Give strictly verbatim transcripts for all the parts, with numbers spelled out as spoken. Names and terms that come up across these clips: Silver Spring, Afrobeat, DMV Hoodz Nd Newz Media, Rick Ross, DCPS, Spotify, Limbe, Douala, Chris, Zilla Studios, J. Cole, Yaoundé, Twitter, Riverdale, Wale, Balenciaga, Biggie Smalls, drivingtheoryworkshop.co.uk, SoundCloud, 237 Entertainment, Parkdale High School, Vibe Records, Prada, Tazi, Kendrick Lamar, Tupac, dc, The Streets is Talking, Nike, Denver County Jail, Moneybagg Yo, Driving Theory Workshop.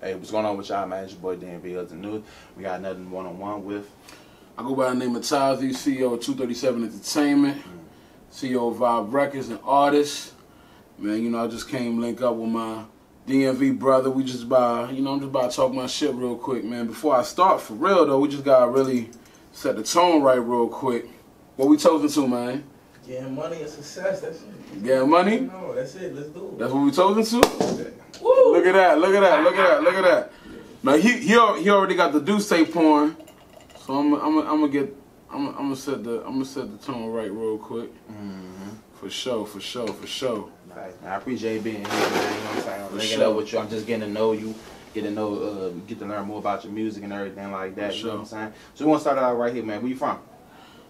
Hey, what's going on with y'all, man? It's your boy D M V Hoodz Nd Newz. We got another one-on-one with. I go by the name of Tazi, C E O of two thirty-seven Entertainment, mm. C E O of Vibe Records and artist. Man, you know, I just came link up with my D M V brother. We just by, you know, I'm just about to talk my shit real quick, man. Before I start, for real though, we just gotta really set the tone right real quick. What we toasting to, man? Yeah, money and success. That's it. Yeah, money? No, that's it. Let's do it. That's what we toasting to? Okay. Woo. Look at that, look at that, look at that, look at that. Now he he, he already got the deuce tape on, so I'm I'm I'm gonna get I'm I'm gonna set the I'm gonna set the tone right real quick. Mm-hmm. For sure, for sure, for sure. Nice. I appreciate being here, man. You know what I'm saying? I'm linking sure. up with you. I'm just getting to know you, get to know, uh, get to learn more about your music and everything like that. For you sure. know what I'm saying? So we wanna start out right here, man. Where you from?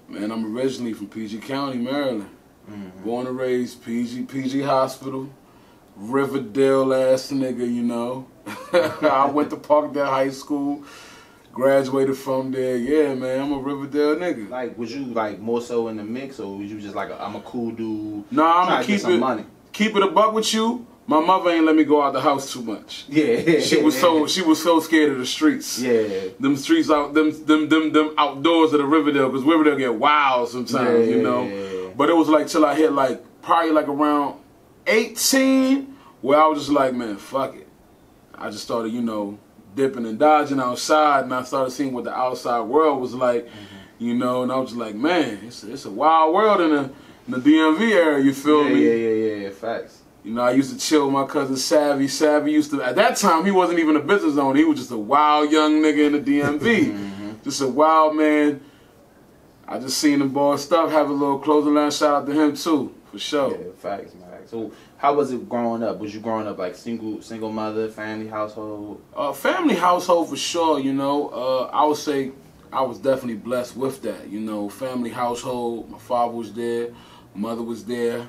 Man, I'm originally from P G County, Maryland. Mm-hmm. Born and raised P G P G Hospital. Riverdale ass nigga, you know. I went to Parkdale High School, graduated from there. Yeah, man, I'm a Riverdale nigga. Like, was you like more so in the mix, or was you just like, a, I'm a cool dude? No, nah, I'm gonna keep it money. Keep it a buck with you. My mother ain't let me go out the house too much. Yeah, she was so she was so scared of the streets. Yeah, them streets out, them them them them outdoors of the Riverdale, because Riverdale get wild sometimes, yeah, you know. Yeah. But it was like till I hit like probably like around eighteen, where I was just like, man, fuck it. I just started, you know, dipping and dodging outside, and I started seeing what the outside world was like, mm-hmm. you know, and I was just like, man, it's a, it's a wild world in the, in the D M V area, you feel yeah, me? Yeah, yeah, yeah, yeah, facts. You know, I used to chill with my cousin Savvy. Savvy used to, at that time, he wasn't even a business owner. He was just a wild young nigga in the D M V. mm-hmm. Just a wild man. I just seen him ball stuff, have a little clothing line, shout out to him too. For sure. Yeah, facts, man. So, how was it growing up? Was you growing up like single, single mother, family household? Uh, family household for sure. You know, uh, I would say I was definitely blessed with that. You know, family household. My father was there, mother was there.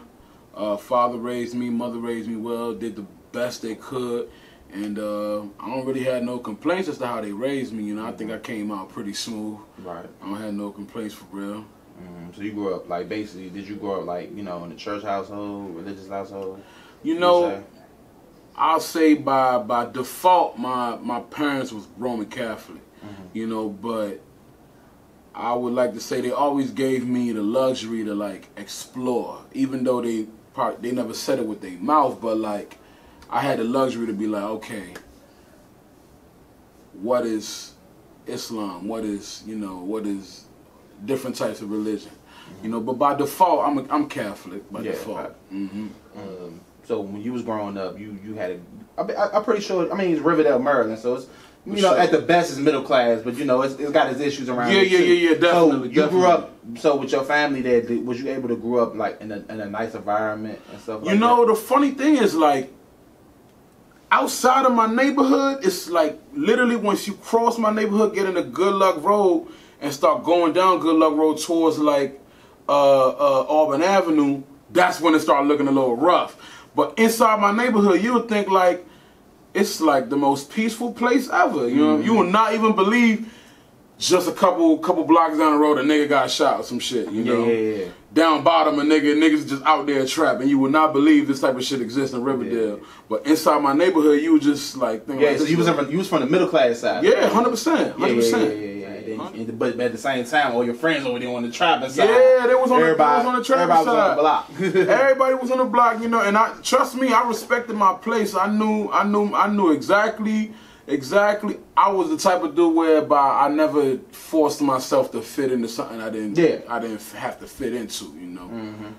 Uh, father raised me, mother raised me well. Did the best they could, and uh, I don't really had no complaints as to how they raised me. You know, I think I came out pretty smooth. Right. I don't have no complaints for real. Mm, so you grew up, like, basically, did you grow up, like, you know, in the church household, religious household? You know, say? I'll say by by default, my, my parents was Roman Catholic, mm-hmm. you know, but I would like to say they always gave me the luxury to, like, explore, even though they, part, they never said it with their mouth, but, like, I had the luxury to be like, okay, what is Islam? What is, you know, what is different types of religion, mm-hmm. you know, but by default, I'm a, I'm Catholic by yeah, default. Right. Mm-hmm. um, so when you was growing up, you you had a, I, I'm pretty sure. I mean, it's Riverdale, Maryland, so it's you For know sure. at the best it's middle class, but you know it's, it's got its issues around. Yeah, it yeah, too. yeah, yeah, definitely. So you definitely. grew up. So with your family there, was you able to grow up like in a in a nice environment and stuff? You like know, that? the funny thing is like. Outside of my neighborhood, it's like literally once you cross my neighborhood, get in a Good Luck Road and start going down Good Luck Road towards like uh, uh, Auburn Avenue, that's when it started looking a little rough. But inside my neighborhood, you would think like it's like the most peaceful place ever. You know, mm-hmm. you would not even believe just a couple couple blocks down the road a nigga got shot or some shit. You know, yeah, yeah, yeah. Down bottom, a nigga, niggas just out there trapping. You would not believe this type of shit exists in Riverdale. Yeah. But inside my neighborhood, you would just like think. Yeah, like, so you was, from, you was from the middle class side. Yeah, one hundred percent. one hundred percent. But at the same time, all your friends over there on the trapping side. Yeah, they was on, everybody, the, was on the trapping everybody side. Everybody was on the block. Everybody was on the block, you know. And I trust me, I respected my place. I knew, I knew, I knew exactly. Exactly. I was the type of dude whereby I never forced myself to fit into something I didn't yeah. I didn't have to fit into, you know. Mm-hmm. You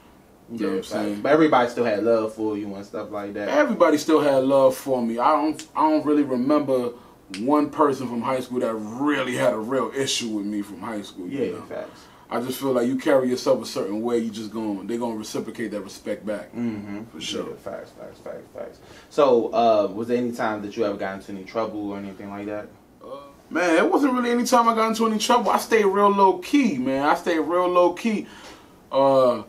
yeah, know what I'm saying? But everybody still had love for you and stuff like that. Everybody still had love for me. I don't I don't really remember one person from high school that really had a real issue with me from high school. You yeah, know? Facts. I just feel like you carry yourself a certain way, you just going they're gonna reciprocate that respect back. Mm-hmm. For sure. Yeah, facts, facts, facts, facts. So, uh, was there any time that you ever got into any trouble or anything like that? Uh, man, it wasn't really any time I got into any trouble. I stayed real low key, man. I stayed real low key. Uh,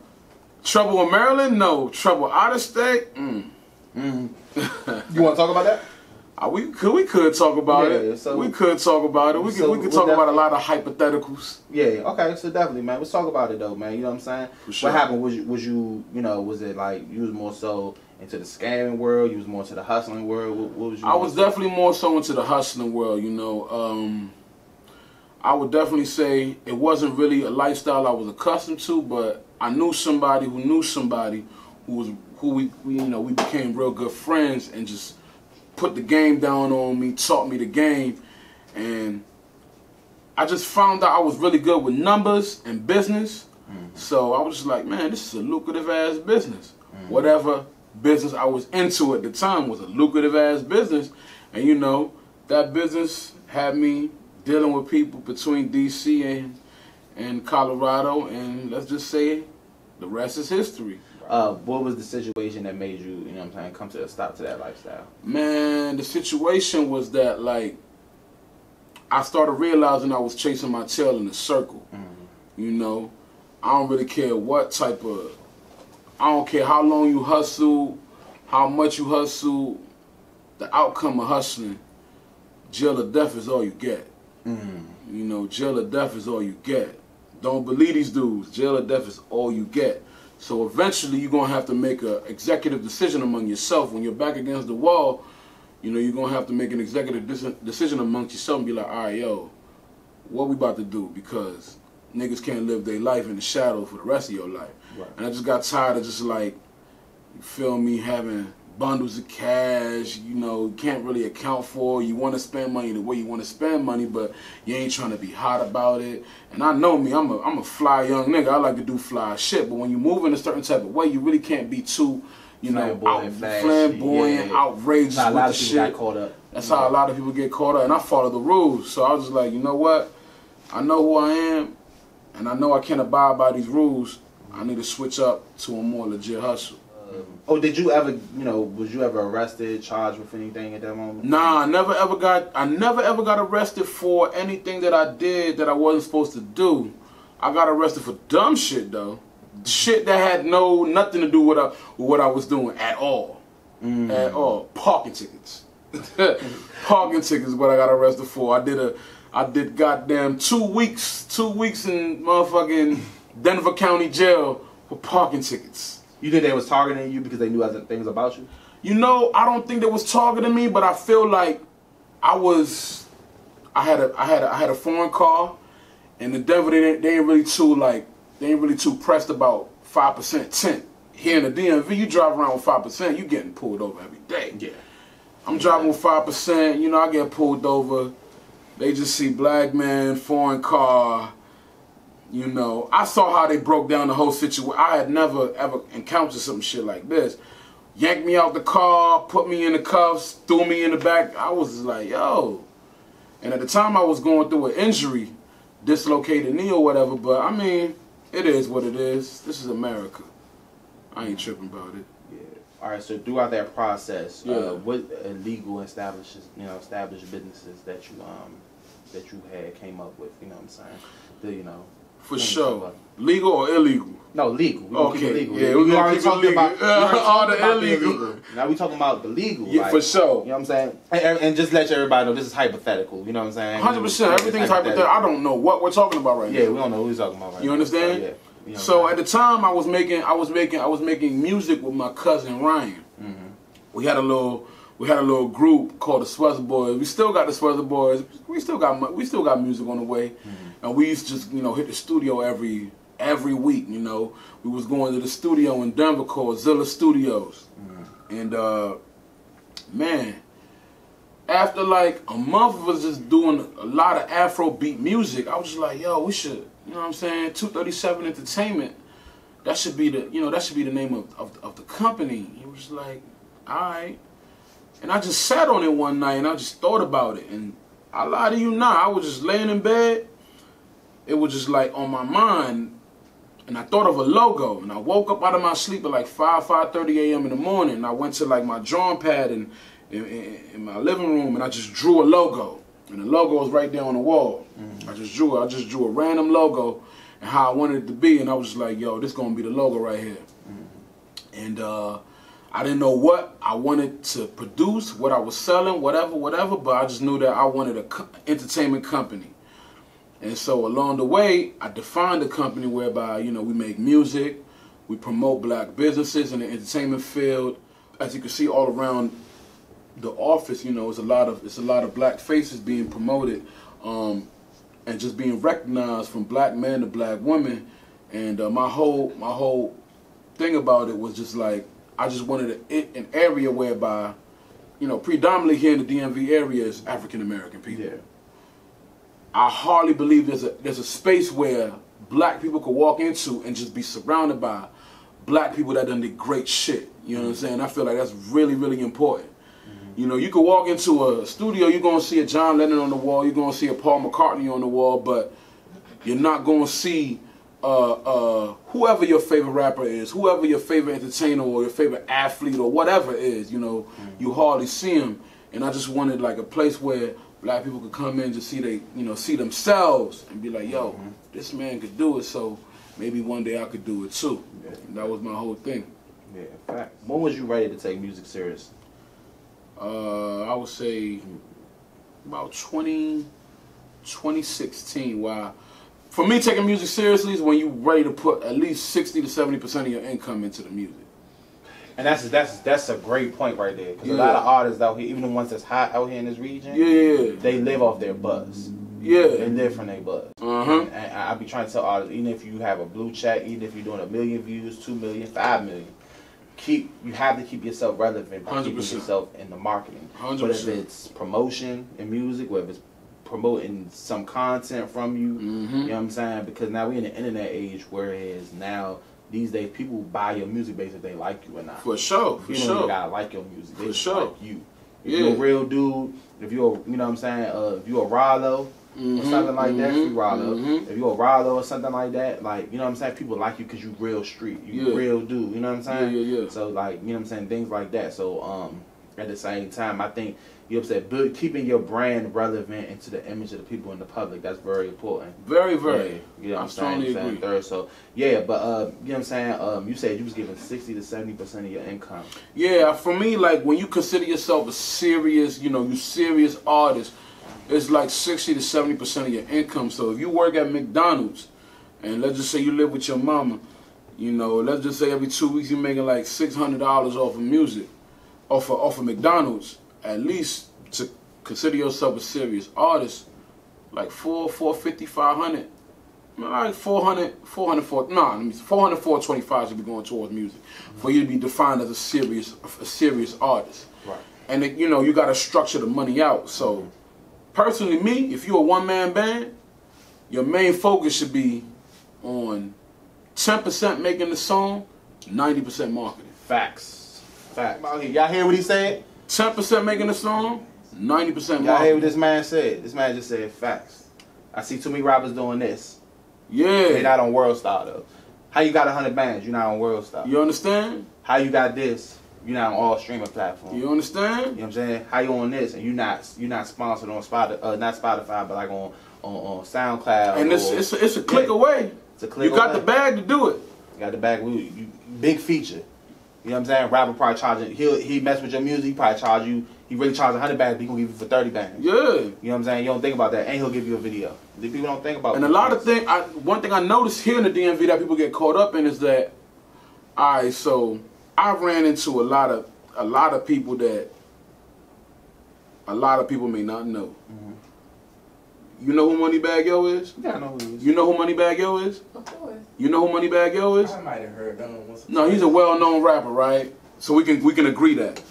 trouble in Maryland? No. Trouble out of state? Mm. Mm-hmm. You wanna talk about that? We could we could talk about yeah, it. So we could talk about it. We so could we could talk about a lot of hypotheticals. Yeah. Okay. So definitely, man. Let's talk about it though, man. You know what I'm saying? For sure. What happened? Was you was you you know was it like you was more so into the scamming world? You was more into the hustling world? What, what was you I was into? Definitely more so into the hustling world, you know. Um, I would definitely say it wasn't really a lifestyle I was accustomed to, but I knew somebody who knew somebody who was who we, we you know, we became real good friends and just put the game down on me, taught me the game, and I just found out I was really good with numbers and business. Mm-hmm. So I was just like, man, this is a lucrative ass business. Mm-hmm. Whatever business I was into at the time was a lucrative ass business, and you know, that business had me dealing with people between D C and and Colorado, and let's just say the rest is history. Uh, what was the situation that made you, you know what I'm saying, come to a stop to that lifestyle? Man, the situation was that, like, I started realizing I was chasing my tail in a circle. Mm-hmm. You know, I don't really care what type of, I don't care how long you hustle, how much you hustle, the outcome of hustling, jail or death is all you get. Mm-hmm. You know, jail or death is all you get. Don't believe these dudes. Jail or death is all you get. So eventually you're going to have to make an executive decision among yourself. When you're back against the wall, you know, you're going to have to make an executive decision amongst yourself and be like, all right, yo, what we about to do? Because niggas can't live their life in the shadow for the rest of your life. Right. And I just got tired of just like, you feel me, having bundles of cash, you know, you can't really account for. You want to spend money the way you want to spend money, but you ain't trying to be hot about it. And I know me, I'm a, I'm a fly young nigga. I like to do fly shit, but when you move in a certain type of way, you really can't be too, you know, out, flamboyant, yeah, yeah. outrageous with the shit. That's how a lot of people got caught up. That's how a lot of people get caught up, and I follow the rules. So I was just like, you know what? I know who I am, and I know I can't abide by these rules. I need to switch up to a more legit hustle. Oh, did you ever, you know, was you ever arrested, charged with anything at that moment? Nah, I never ever got, I never ever got arrested for anything that I did that I wasn't supposed to do. I got arrested for dumb shit, though. Shit that had no, nothing to do with, I, with what I was doing at all. Mm. At all. Parking tickets. Parking tickets is what I got arrested for. I did a, I did goddamn two weeks, two weeks in motherfucking Denver County Jail for parking tickets. You think they was targeting you because they knew other things about you? You know, I don't think they was targeting me, but I feel like I was, I had a, I had a, I had a foreign car, and the Denver, they, they ain't really too, like, they ain't really too pressed about five percent tint. Here in the D M V, you drive around with five percent, you getting pulled over every day. Yeah. I'm yeah. driving with five percent, you know, I get pulled over. They just see black man, foreign car. You know, I saw how they broke down the whole situation. I had never, ever encountered some shit like this. Yanked me out the car, put me in the cuffs, threw me in the back. I was just like, yo. And at the time, I was going through an injury, dislocated knee or whatever. But, I mean, it is what it is. This is America. I ain't tripping about it. Yeah. All right, so throughout that process, yeah. uh, what illegal establishes, you know, established businesses that you, um, that you had came up with, you know what I'm saying? The, you know... For sure. Legal or illegal? No, legal. We okay. Legal. Yeah, we, we already talking about uh, all the about illegal. illegal. Now we talking about the legal. Yeah, like, for sure. You know what I'm saying? And, and just let everybody know, this is hypothetical. You know what I'm saying? one hundred percent. Everything's hypothetical. I don't know what we're talking about right yeah, now. Yeah, we don't know what we're talking about right you now. Understand? So, yeah. You understand? Know so at the time, I was making, I was making, I was making music with my cousin Ryan. Mm-hmm. We had a little, we had a little group called the Sweather Boys. We still got the Sweather Boys. We still got, we still got music on the way. Mm-hmm. And we used to just, you know, hit the studio every every week, you know. We was going to the studio in Denver called Zilla Studios. Mm-hmm. And, uh, man, after, like, a month of us just doing a lot of Afrobeat music, I was just like, yo, we should, you know what I'm saying, two thirty-seven Entertainment, that should be the, you know, that should be the name of, of, of the company. He was like, all right. And I just sat on it one night, and I just thought about it. And I lie to you now, I was just laying in bed. It was just like on my mind, and I thought of a logo, and I woke up out of my sleep at like five, five thirty a m in the morning, and I went to like my drawing pad in, in, in my living room, and I just drew a logo, and the logo was right there on the wall. Mm-hmm. I just drew it. I just drew a random logo and how I wanted it to be, and I was just like, yo, this gonna be the logo right here. Mm-hmm. And uh, I didn't know what I wanted to produce, what I was selling, whatever, whatever, but I just knew that I wanted an co- entertainment company. And so along the way, I defined a company whereby, you know, we make music, we promote black businesses in the entertainment field. as you can see all around the office, you know, it's a lot of it's a lot of black faces being promoted, um, and just being recognized from black men to black women. And uh, my whole my whole thing about it was just like, I just wanted a, an area whereby, you know, predominantly here in the D M V area is African American people. Yeah. I hardly believe there's a there's a space where black people could walk into and just be surrounded by black people that done the great shit. You know what I'm saying? I feel like that's really, really important. Mm-hmm. You know, you could walk into a studio, you're going to see a John Lennon on the wall, you're going to see a Paul McCartney on the wall, but you're not going to see uh, uh, whoever your favorite rapper is, whoever your favorite entertainer or your favorite athlete or whatever is, you know, mm-hmm. you hardly see them. And I just wanted like a place where black people could come in to see they, you know, see themselves and be like, yo, mm-hmm. this man could do it, so maybe one day I could do it too. Yeah. That was my whole thing. Yeah, in fact. When was you ready to take music serious? Uh, I would say about twenty, twenty sixteen. Why? For me, taking music seriously is when you're ready to put at least sixty to seventy percent of your income into the music. And that's that's that's a great point right there. Because yeah. a lot of artists out here, even the ones that's hot out here in this region, yeah, they live off their buzz. Yeah, they live from their buzz. Uh huh. And, and I be trying to tell artists, even if you have a blue check, even if you're doing a million views, two million, five million, keep you have to keep yourself relevant by keeping yourself in the marketing. one hundred percent. But if it's promotion in music, whether it's promoting some content from you, mm-hmm. you know what I'm saying? Because now we're in the internet age, whereas now. These days, people buy your music based if they like you or not. For sure, for sure. You don't even gotta like your music. They for just sure. like you. If yeah. you're a real dude, if you're, you know what I'm saying, uh, if you're a Rollo mm-hmm, or something like mm-hmm, that, if you're Rollo, mm-hmm. if you're a Rollo or something like that, like, you know what I'm saying, people like you because you real street, you yeah. real dude, you know what I'm saying? Yeah, yeah, yeah. So, like, you know what I'm saying, things like that. So, um, at the same time, I think, you know what I'm saying, keeping your brand relevant into the image of the people in the public, that's very important. Very, very. Yeah, you know what I'm saying? Totally saying third, so, yeah, but, uh, you know what I'm saying, um, you said you was giving sixty to seventy percent of your income. Yeah, for me, like, when you consider yourself a serious, you know, you serious artist, it's like sixty to seventy percent of your income. So if you work at McDonald's, and let's just say you live with your mama, you know, let's just say every two weeks you're making like six hundred dollars off of music, off of, off of McDonald's, at least to consider yourself a serious artist, like four, four fifty, five hundred, like four hundred, four hundred four. Nah, four hundred four twenty five should be going towards music mm-hmm. for you to be defined as a serious, a serious artist. Right. And it, you know, you got to structure the money out. So, mm-hmm. personally, me, if you're a one man band, your main focus should be on ten percent making the song, ninety percent marketing. Facts. Facts. Y'all hear what he said? ten percent making the song, ninety percent marketing. Y'all hear what this man said? This man just said facts. I see too many rappers doing this. Yeah. They not on World Star though. How you got one hundred bands, you not on World Star. You understand? How you got this, you not on all streaming platforms. You understand? You know what I'm saying? How you on this and you not you not sponsored on Spotify, uh, not Spotify, but like on, on, on SoundCloud. And it's, or, it's, a, it's a click yeah, away. It's a click you away. You got the bag to do it. You got the bag. You, you, big feature. You know what I'm saying? Rapper probably charging. He'll he mess with your music. He probably charge you. He really charges one hundred bands. But he gonna give you for thirty bands. Yeah. You know what I'm saying? You don't think about that, and he'll give you a video. The people don't think about. And a lot of things. One thing I noticed here in the D M V that people get caught up in is that, all right, so I ran into a lot of a lot of people that a lot of people may not know. Mm-hmm. You know who Moneybagg Yo is? Yeah, I know who he is. You know who Moneybagg Yo is? Of course. You know who Moneybagg Yo is? I might have heard them once. No, he's a well-known rapper, right? So we can we can agree that.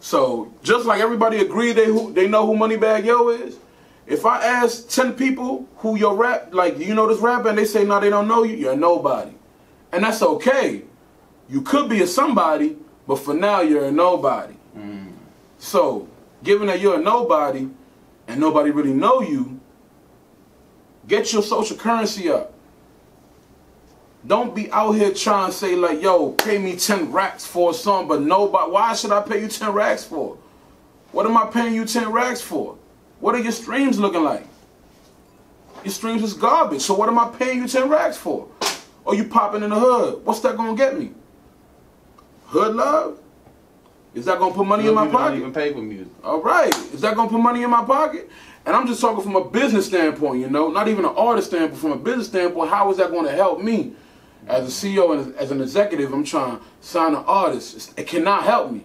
So just like everybody agreed they who they know who Moneybagg Yo is, if I ask ten people who your rap like you know this rapper and they say no they don't know you, you're nobody, and that's okay. You could be a somebody, but for now you're a nobody. Mm. So given that you're a nobody and nobody really know you. Get your social currency up. Don't be out here trying to say like, yo, pay me ten racks for a song, but nobody, why should I pay you ten racks for? What am I paying you ten racks for? What are your streams looking like? Your streams is garbage, so what am I paying you ten racks for? Or you popping in the hood, what's that gonna get me? Hood love? Is that gonna put money in my pocket? Don't even pay for music. All right, is that gonna put money in my pocket? And I'm just talking from a business standpoint, you know, not even an artist standpoint, from a business standpoint, how is that going to help me? As a C E O and as an executive, I'm trying to sign an artist. It cannot help me.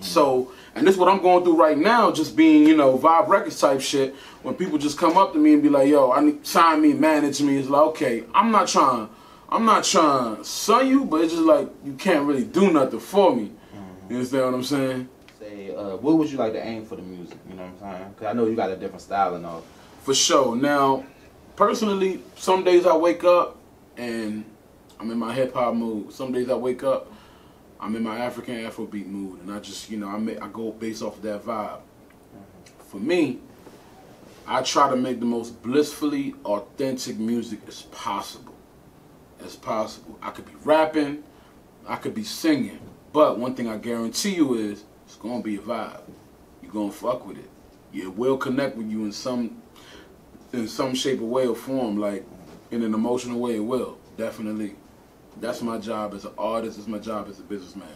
So, and this is what I'm going through right now, just being, you know, Vibe Records type shit, when people just come up to me and be like, yo, I need, sign me, manage me. It's like, okay, I'm not trying, I'm not trying to sell you, but it's just like, you can't really do nothing for me. Mm-hmm. You understand what I'm saying? Say, uh, what would you like to aim for the music, you know what I'm saying? Because I know you got a different style and all. For sure. Now, personally, some days I wake up and I'm in my hip-hop mood. Some days I wake up, I'm in my African Afrobeat mood, and I just, you know, I make, I go based off of that vibe. For me, I try to make the most blissfully authentic music as possible. As possible. I could be rapping, I could be singing, but one thing I guarantee you is, it's gonna be a vibe. You're gonna fuck with it. It will connect with you in some, in some shape or way or form, like in an emotional way, it will, definitely. That's my job as an artist. It's my job as a businessman.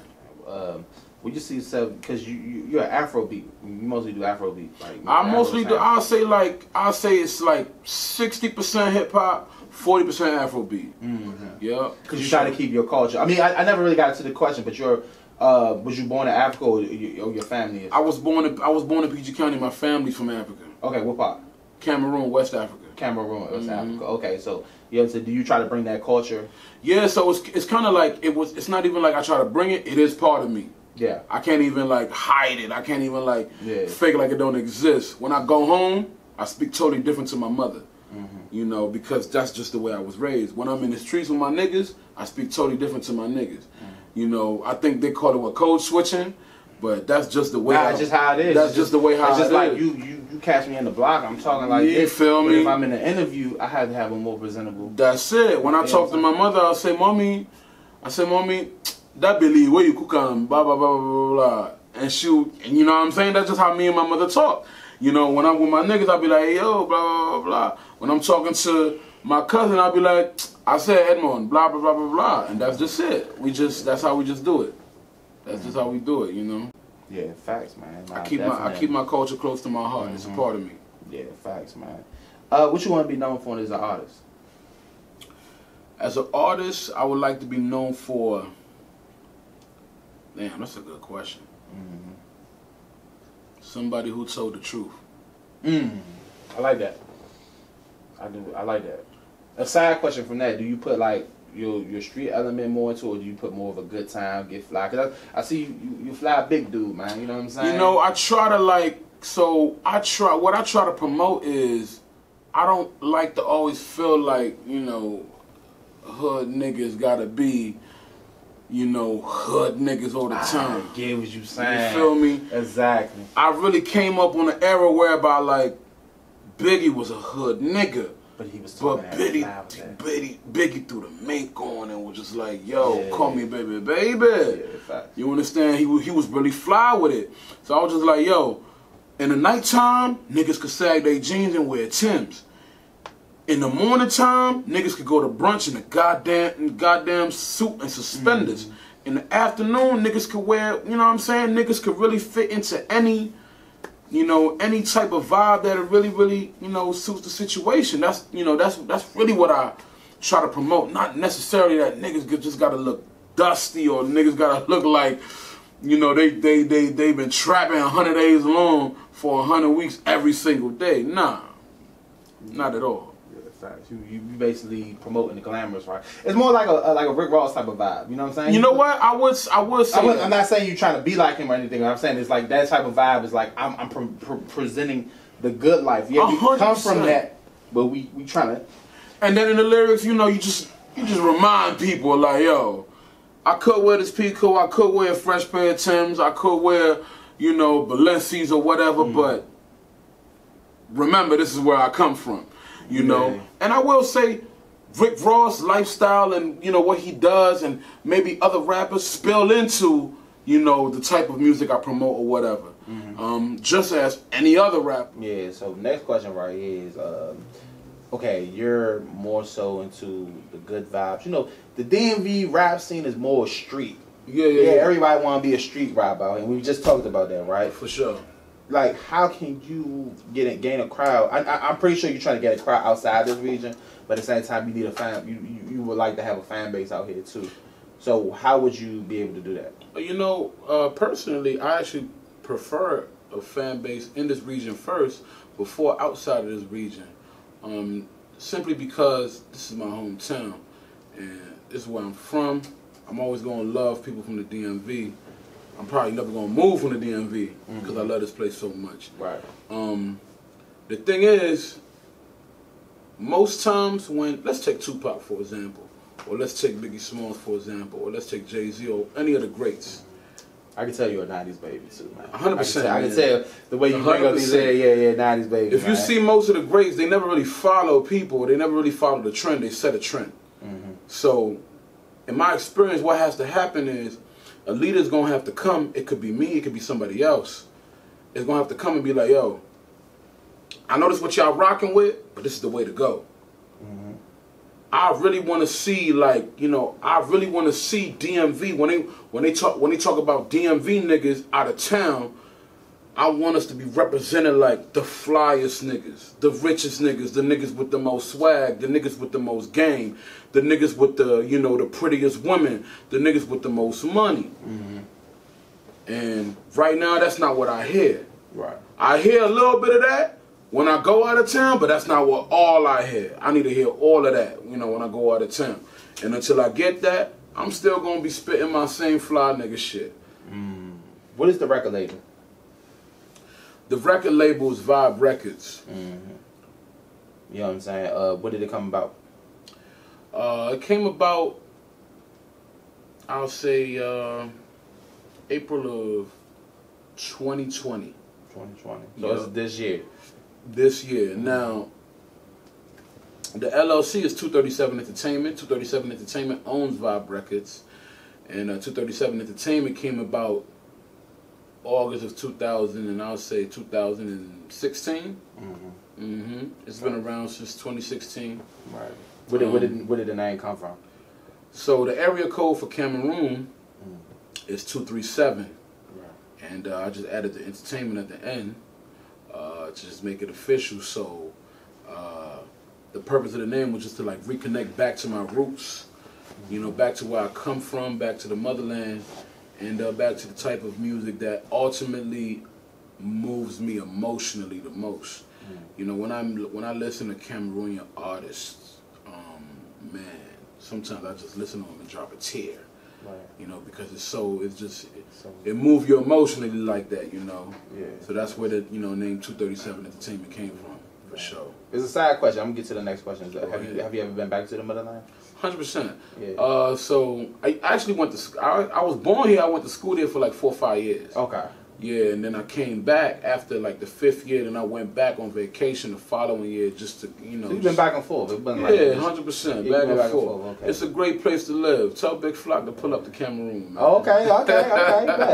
Um, well, you see yourself, because you, you, you're an Afrobeat. You mostly do Afrobeat. Like, I Afro mostly sound. do, I'll say like, I'll say it's like sixty percent hip-hop, forty percent Afrobeat. Mm-hmm. Yeah. Because you try to keep your culture. I mean, I, I never really got to the question, but you're, uh, was you born in Africa or your, your family is? I was born in, I was born in P G County. My family's from Africa. Okay, what part? Cameroon, West Africa. Cameroon, West mm-hmm. Africa. Okay, so yeah, so do you try to bring that culture? Yeah, so it's it's kind of like it was. It's not even like I try to bring it. It is part of me. Yeah, I can't even like hide it. I can't even like yeah. fake like it don't exist. When I go home, I speak totally different to my mother. Mm-hmm. You know, because that's just the way I was raised. When I'm in the streets with my niggas, I speak totally different to my niggas. Mm-hmm. You know, I think they call it a code switching, but that's just the way. Nah, I, it's just how it is. That's it's just the way how it's just it like is. you you. You catch me in the block, I'm talking like yeah, this. Feel me? But if I'm in an interview, I had to have a more presentable. That's it. When I talk to my mother, I say, "Mommy," I say, "Mommy, that believe where you cook and blah blah blah blah blah." And she, and you know what I'm saying? That's just how me and my mother talk. You know, when I'm with my niggas, I be like, hey, "Yo, blah blah blah." When I'm talking to my cousin, I be like, "I said Edmond, blah blah blah blah blah," and that's just it. We just that's how we just do it. That's mm-hmm. just how we do it. You know. Yeah, facts, man. Nah, I keep definitely. my I keep my culture close to my heart. Mm-hmm. It's a part of me. Yeah, facts, man. Uh, what you want to be known for as an artist? As an artist, I would like to be known for. Damn, that's a good question. Mm-hmm. Somebody who told the truth. Mm. I like that. I do. I like that. A side question from that: do you put like? Your, your street element more into, or do you put more of a good time, get fly? Because I, I see you, you, you fly big dude, man. You know what I'm saying? You know, I try to like, so I try, what I try to promote is, I don't like to always feel like, you know, hood niggas gotta be, you know, hood niggas all the time. I get what you saying. You feel me? Exactly. I really came up on an era whereby like, Biggie was a hood nigga. But he was talking but Biggie, that. Biggie, Biggie threw the make on and was just like, yo, yeah, call yeah. me baby, baby. Yeah, you understand? He, he was really fly with it. So I was just like, yo, in the nighttime, niggas could sag their jeans and wear Timbs. In the morning time, niggas could go to brunch in a goddamn, goddamn suit and suspenders. Mm. In the afternoon, niggas could wear, you know what I'm saying? Niggas could really fit into any... You know, any type of vibe that it really, really, you know, suits the situation. That's, you know, that's that's really what I try to promote. Not necessarily that niggas just gotta look dusty or niggas gotta look like, you know, they they they they been trapping a hundred days long for a hundred weeks every single day. Nah, not at all. Yeah, facts. You you basically promoting the glamorous, right? It's more like a, a like a Rick Ross type of vibe. You know what I'm saying? You know what? I would I would say I would, I'm not saying you're trying to be like him or anything. What I'm saying is like that type of vibe is like I'm I'm pre pre presenting the good life. Yeah, we come from that, but we we trying to. And then in the lyrics, you know, you just you just remind people like, yo, I could wear this Pico, I could wear a fresh pair of Timbs, I could wear, you know, Balenci's or whatever, mm. but remember, this is where I come from. You know, yeah. And I will say Rick Ross lifestyle and, you know, what he does and maybe other rappers spill into, you know, the type of music I promote or whatever. Mm-hmm. Um, just as any other rapper. Yeah, so next question right here is, um, okay, you're more so into the good vibes. You know, the D M V rap scene is more street. Yeah, yeah, yeah. Everybody want to be a street rapper, and we just talked about that, right? For sure. Like, how can you get a, gain a crowd? I, I, I'm pretty sure you're trying to get a crowd outside this region, but at the same time, you need a fan. You, you you would like to have a fan base out here too. So how would you be able to do that? You know, uh, personally, I actually prefer a fan base in this region first before outside of this region. Um, simply because this is my hometown and this is where I'm from. I'm always going to love people from the D M V. I'm probably never going to move from the D M V because mm-hmm. I love this place so much. Right. Um, the thing is, most times when, let's take Tupac for example, or let's take Biggie Smalls for example, or let's take Jay-Z or any of the greats. I can tell you're a nineties baby too, man. one hundred percent. I can tell the way you bring up these, yeah, yeah, yeah, nineties baby. If you see most of the greats, they never really follow people. They never really follow the trend. They set a trend. Mm-hmm. So, in my experience, what has to happen is a leader's going to have to come. It could be me. It could be somebody else. It's going to have to come and be like, yo, I know this is what y'all rocking with, but this is the way to go. Mm-hmm. I really want to see, like, you know, I really want to see D M V when they when they talk when they talk about D M V niggas out of town. I want us to be represented like the flyest niggas, the richest niggas, the niggas with the most swag, the niggas with the most game, the niggas with the, you know, the prettiest women, the niggas with the most money. Mm-hmm. And right now, that's not what I hear. Right. I hear a little bit of that when I go out of town, but that's not what all I hear. I need to hear all of that, you know, when I go out of town. And until I get that, I'm still going to be spitting my same fly nigga shit. Mm. What is the record label? The record label is Vibe Records. Mm-hmm. You know what I'm saying? Uh, what did it come about? Uh, it came about, I'll say, uh, April of twenty twenty. twenty twenty. So yeah. It's this year. This year. Now, the L L C is two thirty-seven Entertainment. two thirty-seven Entertainment owns Vibe Records. And uh, two thirty-seven Entertainment came about August of two thousand, and I'll say two thousand sixteen. Mm-hmm. Mm-hmm. It's been around since twenty sixteen. Right. Where did, um, where did, where did the name come from? So the area code for Cameroon mm-hmm. is two three seven. Right. And uh, I just added the entertainment at the end. Uh, to just make it official, so uh, the purpose of the name was just to like reconnect back to my roots, you know, back to where I come from, back to the motherland, and uh, back to the type of music that ultimately moves me emotionally the most. Mm. You know, when I'm when I listen to Cameroonian artists, um, man, sometimes I just listen to them and drop a tear. Right. You know, because it's so, it's just, it, it moves you emotionally like that, you know. Yeah. So that's where the, you know, name two thirty-seven Entertainment came from, for sure. It's a side question. I'm going to get to the next question. Have, oh, yeah. you, have you ever been back to the motherland? one hundred percent. Yeah. Uh, so, I actually went to, I, I was born here, I went to school there for like four or five years. Okay. Yeah, and then I came back after like the fifth year, then I went back on vacation the following year just to, you know. So you've been back and forth. Been like, yeah, one hundred percent. Back and, back and forth. forth. Okay. It's a great place to live. Tell Big Flock to pull up to Cameroon, man. Okay, okay, okay. bet,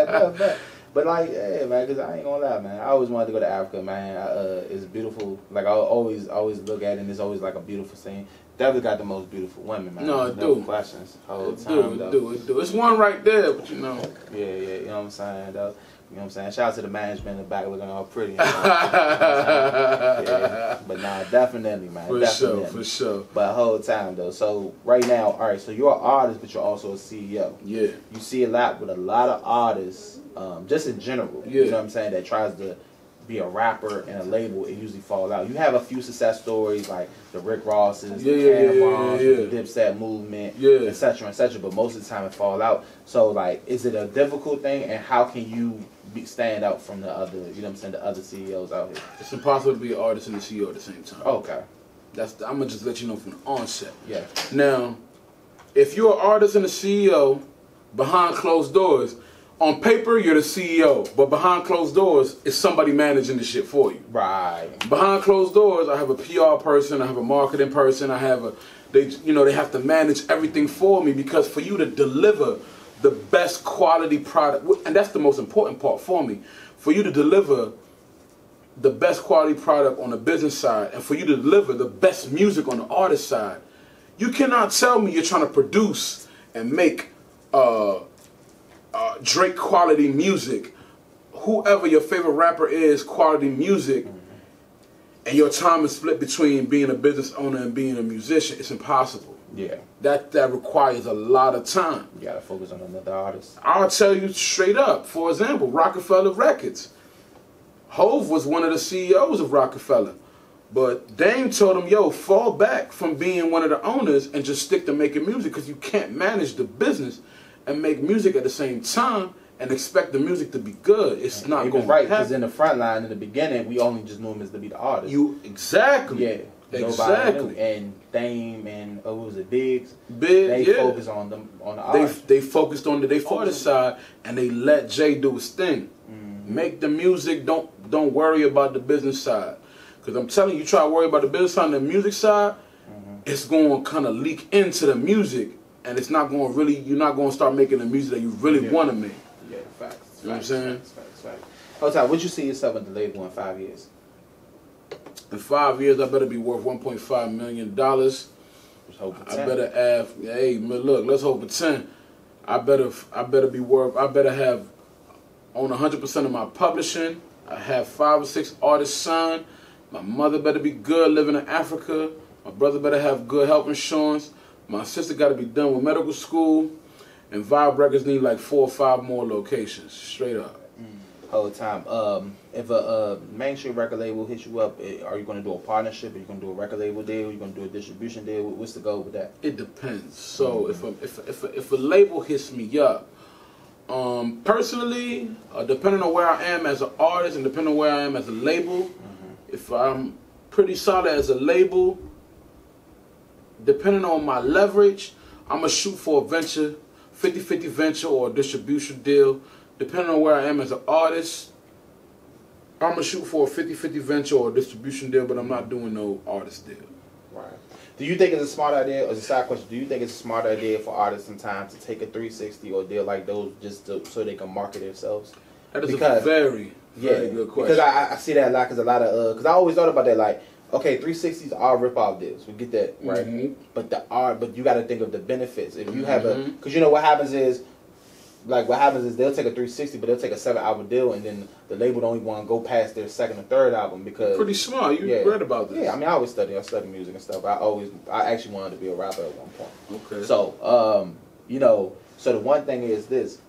bet, bet. But like, yeah, man, because I ain't going to lie, man. I always wanted to go to Africa, man. I, uh, it's beautiful. Like, I always always look at it, and it's always like a beautiful scene. Definitely got the most beautiful women, man. No, it no do. Questions. Whole it time, do, it do, it do. It's one right there, but you know. Yeah, yeah, you know what I'm saying, though. You know what I'm saying? Shout out to the management in the back looking all pretty. You know yeah. But nah, definitely, man. For definitely. sure, for sure. But whole time, though. So, right now, all right, so you're an artist, but you're also a C E O. Yeah. You see a lot with a lot of artists, um, just in general, yeah. you know what I'm saying, that tries to be a rapper and a label, it usually falls out. You have a few success stories, like the Rick Rosses, yeah, the Camerons, yeah, yeah, yeah. the Dipset movement, yeah. et cetera, et cetera, but most of the time it falls out. So, like, is it a difficult thing, and how can you Be, stand out from the other, you know what I'm saying, the other C E Os out here? It's impossible to be an artist and a C E O at the same time. Okay. That's the, I'm going to just let you know from the onset. Yeah. Now, if you're an artist and a C E O behind closed doors, on paper, you're the C E O, but behind closed doors, it's somebody managing the shit for you. Right. Behind closed doors, I have a P R person, I have a marketing person, I have a, they, you know, they have to manage everything for me because for you to deliver the best quality product, and that's the most important part for me, for you to deliver the best quality product on the business side and for you to deliver the best music on the artist side, you cannot tell me you're trying to produce and make uh, uh, Drake quality music, whoever your favorite rapper is, quality music, and your time is split between being a business owner and being a musician. It's impossible. Yeah. That that requires a lot of time. You gotta focus on another artist. I'll tell you straight up. For example, Rockefeller Records. Hove was one of the C E Os of Rockefeller. But Dame told him, yo, fall back from being one of the owners and just stick to making music, because you can't manage the business and make music at the same time and expect the music to be good. It's not going to happen. Right, because in the front line, in the beginning, we only just knew him as to be the artist. You Exactly. Yeah. Exactly. And Dame and oh, was it Biggs? Biggs, yeah. They focused on them, on the artist. They, they focused on the they artist side, and they let Jay do his thing. Mm-hmm. Make the music. Don't don't worry about the business side. Because I'm telling you, you try to worry about the business side and the music side, mm-hmm. it's going to kind of leak into the music, and it's not going to really, you're not going to start making the music that you really yeah. want to make. Yeah, facts. You facts, know what I'm saying? Facts, facts, facts. Oh, Ty, would you see yourself at the label in five years? In five years, I better be worth one point five million dollars. Let's hope for ten. I better have, hey, look, let's hope for ten. I better, I better be worth, I better have, on one hundred percent of my publishing, I have five or six artists signed. My mother better be good living in Africa. My brother better have good health insurance. My sister got to be done with medical school. And Vibe Records need like four or five more locations, straight up. Mm. Whole time. Um, if a, a mainstream record label hits you up, are you going to do a partnership? Are you going to do a record label deal? Are you going to do a distribution deal? What's the goal with that? It depends. So mm-hmm. if, a, if, a, if, a, if a label hits me up, um, personally, uh, depending on where I am as an artist and depending on where I am as a label, if I'm pretty solid as a label, depending on my leverage, I'm going to shoot for a venture, fifty fifty venture or a distribution deal. Depending on where I am as an artist, I'm going to shoot for a fifty fifty venture or a distribution deal, but I'm not doing no artist deal. Right. Do you think it's a smart idea, or it's a side question, do you think it's a smart idea for artists sometimes to take a three sixty or a deal like those just to, so they can market themselves? That is because a very... Yeah, very good question. Because I, I see that a lot. Because a lot of because uh, I always thought about that. Like, okay, three sixties are rip-off deals. We get that right. Mm-hmm. But the art, but you got to think of the benefits. If you have mm-hmm. a, because you know what happens is, like what happens is they'll take a three sixty, but they'll take a seven album deal, and then the label don't even want to go past their second or third album because pretty smart. You yeah, read about this? Yeah, I mean, I always study. I study music and stuff. I always, I actually wanted to be a rapper at one point. Okay. So, um, you know, so the one thing is this.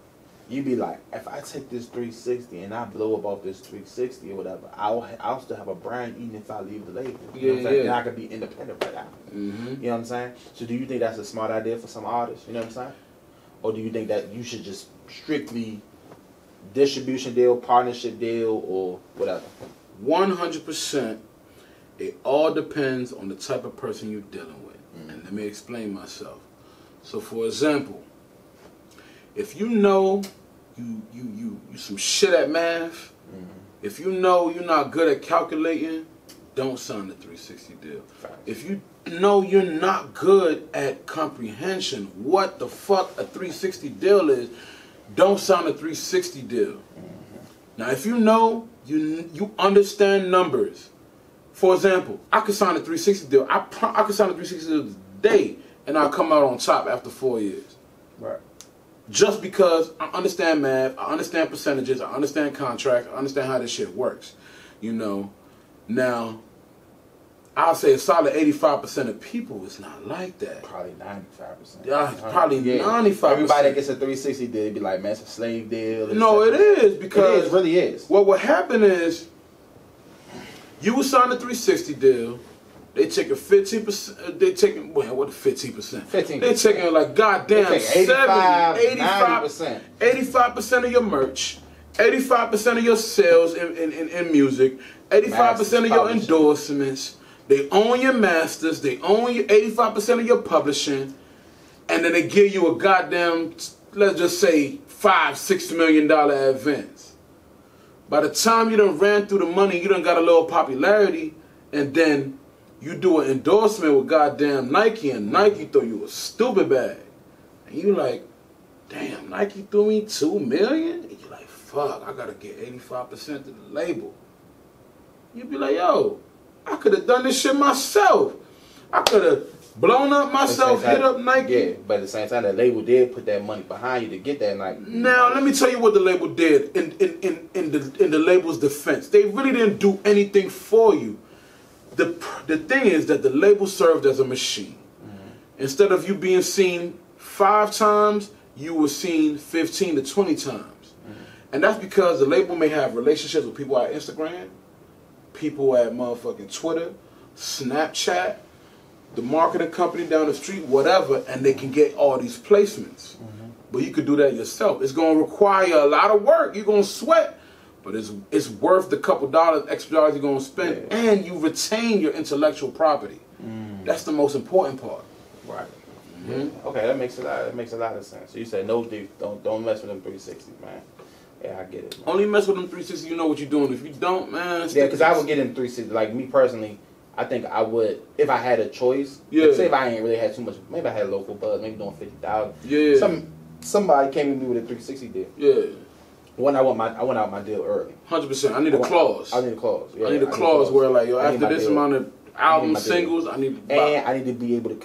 You be like, if I take this three sixty and I blow up off this three sixty or whatever, I'll I'll still have a brand even if I leave the label. You yeah, know what I'm saying? Yeah. And I could be independent right now. Mm-hmm. You know what I'm saying? So do you think that's a smart idea for some artists? You know what I'm saying? Or do you think that you should just strictly distribution deal, partnership deal, or whatever? one hundred percent. It all depends on the type of person you're dealing with. Mm-hmm. And let me explain myself. So for example, if you know... You, you, you, you some shit at math. Mm-hmm. If you know you're not good at calculating, don't sign the three sixty deal. Facts. If you know you're not good at comprehension, what the fuck a three sixty deal is, don't sign a three sixty deal. Mm-hmm. Now, if you know you you understand numbers, for example, I could sign a three sixty deal. I I could sign a three sixty deal today, and I'll come out on top after four years. Right. Just because I understand math, I understand percentages, I understand contracts, I understand how this shit works, you know. Now, I'll say a solid eighty-five percent of people is not like that. Probably ninety-five percent. Yeah, probably yeah. ninety-five percent. Everybody that gets a three sixty deal, be like, man, it's a slave deal. No, it is, because... It is, really is. Well, what happened is, you would sign a three sixty deal, they taking fifteen percent. They taking well, what the fifteen percent? Fifteen. They taking like goddamn seventy, eighty-five percent, eighty-five percent of your merch, eighty-five percent of your sales in in, in, in music, eighty-five percent of your endorsements. They own your masters. They own your eighty-five percent of your publishing, and then they give you a goddamn, let's just say five, six million dollar advance. By the time you done ran through the money, you done got a little popularity, and then you do an endorsement with goddamn Nike, and Nike throw you a stupid bag. And you like, damn, Nike threw me two million? And you like, fuck, I gotta get eighty-five percent of the label. You be like, yo, I could have done this shit myself. I could have blown up myself, hit up Nike. Yeah, but at the same time, the label did put that money behind you to get that Nike. Now, let me tell you what the label did in, in, in, in, the, in the label's defense. They really didn't do anything for you. The, the thing is that the label served as a machine. Mm-hmm. Instead of you being seen five times, you were seen fifteen to twenty times. Mm-hmm. And that's because the label may have relationships with people at Instagram, people at motherfucking Twitter, Snapchat, the marketing company down the street, whatever, and they can get all these placements. Mm-hmm. But you could do that yourself. It's going to require a lot of work. You're going to sweat. But it's, it's worth the couple dollars, extra dollars you're going to spend. Yeah. And you retain your intellectual property. Mm. That's the most important part. Right. Mm-hmm. Okay, that makes a lot, that makes a lot of sense. So you said no deep, don't don't mess with them three sixties, man. Yeah, I get it, man. Only mess with them three sixties, you know what you're doing. If you don't, man. Yeah, because I would get in three sixty. Like, me personally, I think I would, if I had a choice. Yeah. Say if I ain't really had too much, maybe I had local buzz, maybe doing fifty thousand. Yeah. Some, somebody came to me with a three sixty deal. Yeah. When I want my, I went out my deal early. one hundred percent. I need a clause. I need a clause. Yeah, I need a I clause need where, like, yo, after this deal. Amount of album I singles, I need to and I need to be able to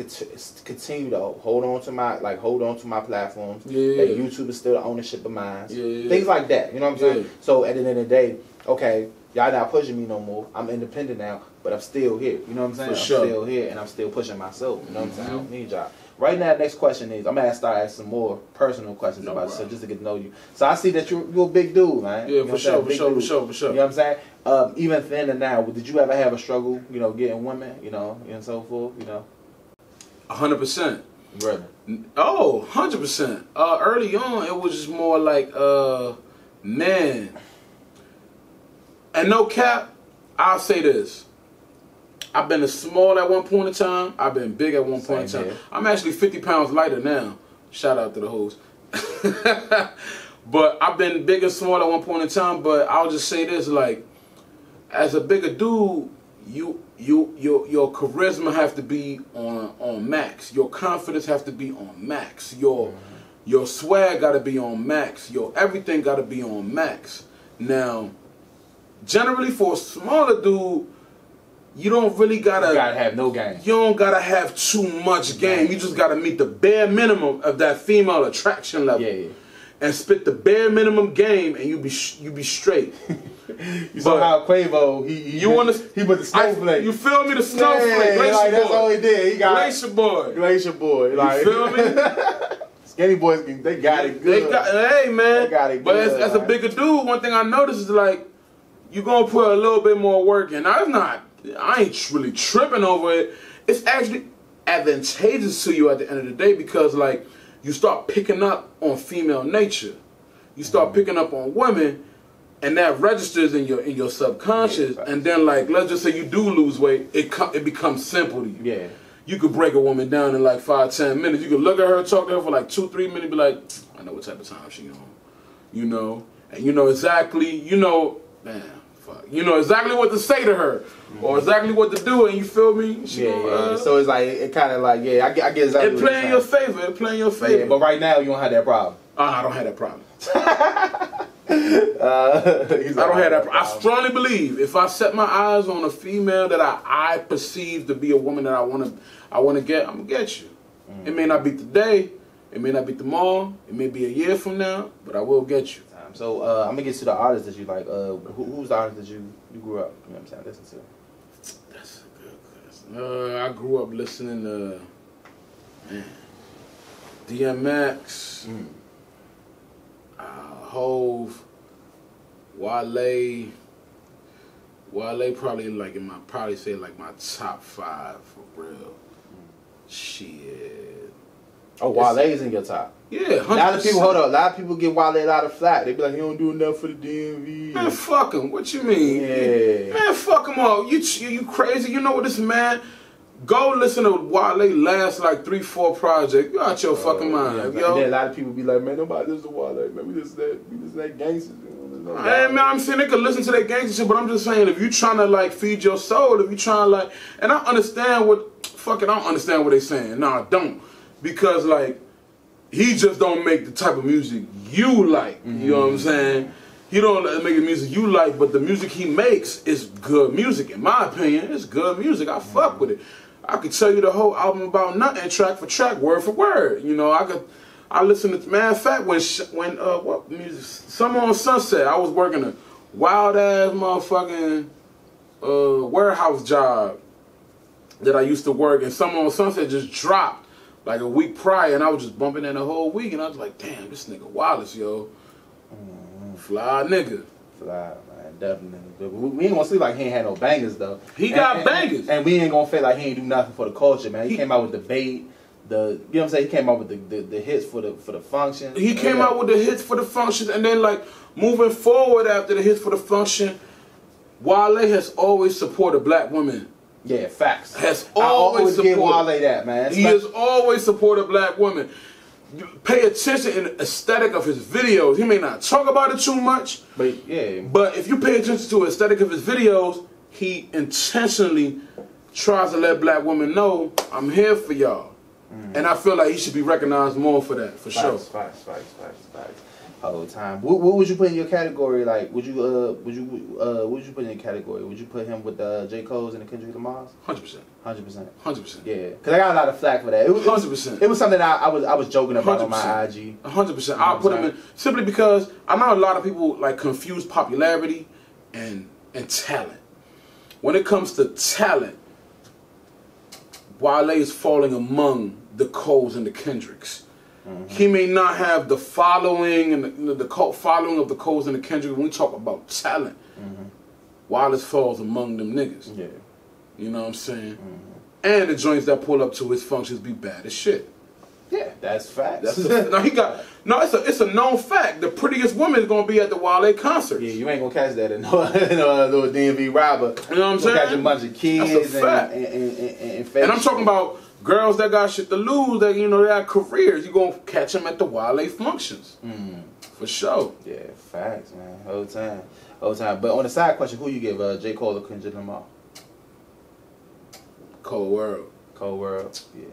continue to hold on to my, like, hold on to my platforms. Yeah. That YouTube is still the ownership of mine. Yeah. Things like that. You know what I'm saying? Yeah. So at the end of the day, okay, y'all not pushing me no more. I'm independent now, but I'm still here. You know what I'm saying? For sure. I'm still here, and I'm still pushing myself. You know what I'm saying? I don't need y'all. Right now, the next question is, I'm going to start asking some more personal questions no about problem. yourself just to get to know you. So I see that you're, you're a big dude, man. Yeah, you know for, sure, for, sure, for sure, for sure. You know what I'm saying? Um, even then and now, did you ever have a struggle, you know, getting women, you know, and so forth, you know? one hundred percent. Really? Oh, one hundred percent. Uh, early on, it was just more like, uh, man. And no cap, I'll say this. I've been a small at one point in time. I've been big at one point Same in time. Here. I'm actually fifty pounds lighter now. Shout out to the hoes. But I've been big and small at one point in time. But I'll just say this, like, as a bigger dude, you you your your charisma have to be on on max. Your confidence have to be on max. Your mm-hmm. your swag gotta be on max. Your everything gotta be on max. Now, generally for a smaller dude, you don't really gotta, you gotta have no game. You don't gotta have too much game. You just gotta meet the bare minimum of that female attraction level, yeah, yeah. and spit the bare minimum game, and you be sh you be straight. You saw how Quavo he he, you put, the, he put the snowflake. I, you feel me? The snowflake. Yeah, yeah, like, that's all he did. He got Glacier Boy. Glacier Boy. Like, you feel me? Skinny boys, they got it good. They got, hey man, they got it good, but as, as a bigger dude, one thing I noticed is, like, you gonna put a little bit more work in. Now, it's not. I ain't really tripping over it. It's actually advantageous to you at the end of the day because, like, you start picking up on female nature. You start mm-hmm. picking up on women, and that registers in your in your subconscious. Yeah, right. And then, like, let's just say you do lose weight, it com it becomes simple to you. Yeah. You could break a woman down in like five, ten minutes. You could look at her, talk to her for like two, three minutes, be like, I know what type of time she on. You know, and you know exactly. You know, man. You know exactly what to say to her, or exactly what to do, and you feel me? She yeah, yeah. Uh, so it's like, it kind of like, yeah, I get, I get exactly it playing your favor, it playing your favor. Yeah, but right now, you don't have that problem. Uh, I don't have that problem. uh, I don't have that problem. I strongly believe if I set my eyes on a female that I, I perceive to be a woman that I want to I want to get, I'm going to get you. Mm. It may not be today, it may not be tomorrow, it may be a year from now, but I will get you. So uh, I'm gonna get to the artists that you like. Uh, who, who's the artist that you you grew up? You know what I'm saying? Listen to. That's a good question. Uh, I grew up listening to man, D M X, mm. uh, Hove, Wale. Wale probably like in my probably say like my top five for real. Mm. Shit. Oh, Wale's in your top. Yeah, one hundred percent. A lot of people hold up. A lot of people give Wale a lot of flack. They be like, he don't do enough for the D M V. Man, fuck him. What you mean? Yeah. Man, fuck him all. You you crazy? You know what this man? Go listen to Wale last like three, four projects. You out your oh, fucking mind, yeah, yo. And a lot of people be like, man, nobody listens to Wale. Man, we listen to that, we listen to that gangster. Hey man, I'm saying they could listen to that gangster shit, but I'm just saying if you trying to like feed your soul, if you trying to like, and I understand what fucking I don't understand what they saying. Nah, I don't. Because, like, he just don't make the type of music you like. Mm-hmm. You know what I'm saying? He don't make the music you like, but the music he makes is good music. In my opinion, it's good music. I fuck mm-hmm. with it. I could tell you the whole album about nothing, track for track, word for word. You know, I could, I listen to, matter of fact, when, when uh, what music? Summer on Sunset, I was working a wild-ass motherfucking uh, warehouse job that I used to work, and Summer on Sunset just dropped. like a week prior, and I was just bumping in the whole week, and I was like, damn, this nigga Wallace, yo. Mm-hmm. Fly nigga. Fly, man, definitely. But we ain't gonna see like he ain't had no bangers, though. He and, got and, bangers. And we ain't gonna feel like he ain't do nothing for the culture, man. He, he came out with the bait. The, you know what I'm saying? He came out with the, the, the hits for the for the function. He came out with the hits for the functions, and then like moving forward after the hits for the function, Wale has always supported black women. Yeah, facts. Has always, always supported Wale that, man. It's he like, has always supported black women. Pay attention in the aesthetic of his videos. He may not talk about it too much, but yeah. But if you pay attention to the aesthetic of his videos, he intentionally tries to let black women know, I'm here for y'all. Mm. And I feel like he should be recognized more for that, for facts, sure. Facts, facts, facts, facts. Whole time. What, what would you put in your category? Like, would you, uh, would you, uh, what would you put in your category? Would you put him with uh, J. Cole's and the Kendrick Lamar's? Hundred percent. Hundred percent. Hundred percent. Yeah, because I got a lot of flack for that. It was hundred percent. It was something I, I was, I was joking about one hundred percent. On my I G. Hundred percent. I'll put him in simply because I know a lot of people like confuse popularity and and talent. When it comes to talent, Wale is falling among the Coles and the Kendricks. Mm-hmm. He may not have the following and the, you know, the cult following of the Coles and the Kendricks. When we talk about talent, mm-hmm. Wale falls among them niggas. Yeah. You know what I'm saying? Mm-hmm. And the joints that pull up to his functions be bad as shit. Yeah, that's facts. That's a, now he got no. It's a it's a known fact. The prettiest woman is gonna be at the Wale concert. Yeah, you ain't gonna catch that in no, in no little D M V robber. You know what I'm saying? Catch a bunch of kids. That's a fact. And, and, and, and, and, and I'm talking about girls that got shit to lose. That you know they got careers. You gonna catch them at the Wale functions. Mm. For sure. Yeah, facts, man. Whole time, whole time. But on the side question, who you give uh, J. Cole or Kendrick Lamar? Cold World. Cold World. Yeah.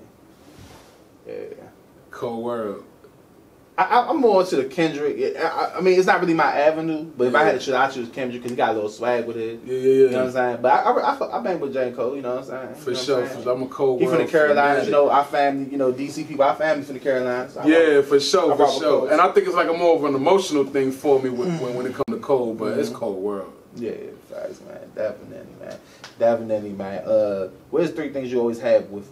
Yeah, Cold World. I, I, I'm more into the Kendrick. I, I, I mean, it's not really my avenue, but if yeah. I had to choose, I choose Kendrick because he got a little swag with it. Yeah, yeah, yeah. You know what I'm saying? But I, I, I, I bang with J. Cole. You know what I'm saying? For you know sure, I'm, I'm a Cold World. He from the Carolinas. You know, our family. You know, D C people. Our family from the Carolinas. So yeah, for sure, for sure. And I think it's like a more of an emotional thing for me with, when when it comes to Cole, but mm-hmm. it's Cold World. Yeah, facts, man. Definitely, man. Definitely, man. Uh, where's three things you always have with?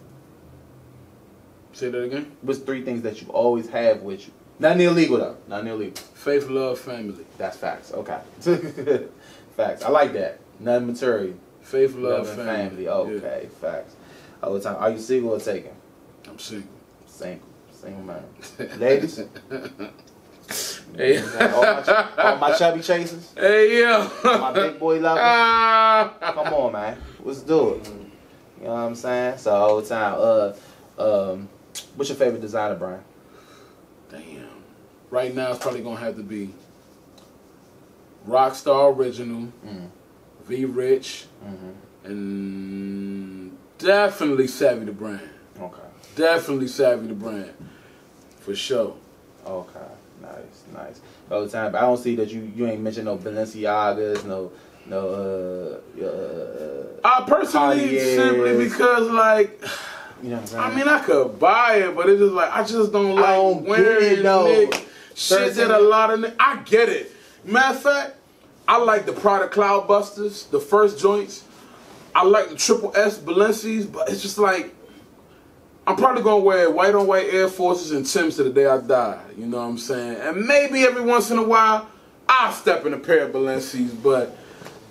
Say that again? What's three things that you always have with you? Nothing illegal, though. Nothing illegal. Faith, love, family. That's facts. Okay. Facts. I like that. Nothing material. Faith, love, love family. family. Okay. Yeah. Facts. All the time. Are you single or taken? I'm single. Single. Single man. Ladies? Hey. All my, all my chubby chasers? Hey, yeah. My big boy lovers? Come on, man. Let's do it. You know what I'm saying? So, all the time. Uh... Um, what's your favorite designer, Brian? Damn. Right now, it's probably going to have to be Rockstar Original, mm. V Rich, mm-hmm. and definitely Savvy the Brand. Okay. Definitely Savvy the Brand. For sure. Okay. Nice, nice. All the time. But I don't see that you, you ain't mentioned no Balenciagas, no... no. Uh, uh, I personally, Collier's. Simply because, like... You know what I mean? I mean, I could buy it, but it's just like, I just don't like I don't wearing it, no. Nick, shit that a lot of, I get it. Matter of fact, I like the Prada Cloudbusters, the first joints. I like the Triple S Balenci's, but it's just like, I'm probably going to wear white on white Air Forces and Timbs to the day I die. You know what I'm saying? And maybe every once in a while, I'll step in a pair of Balenci's, but...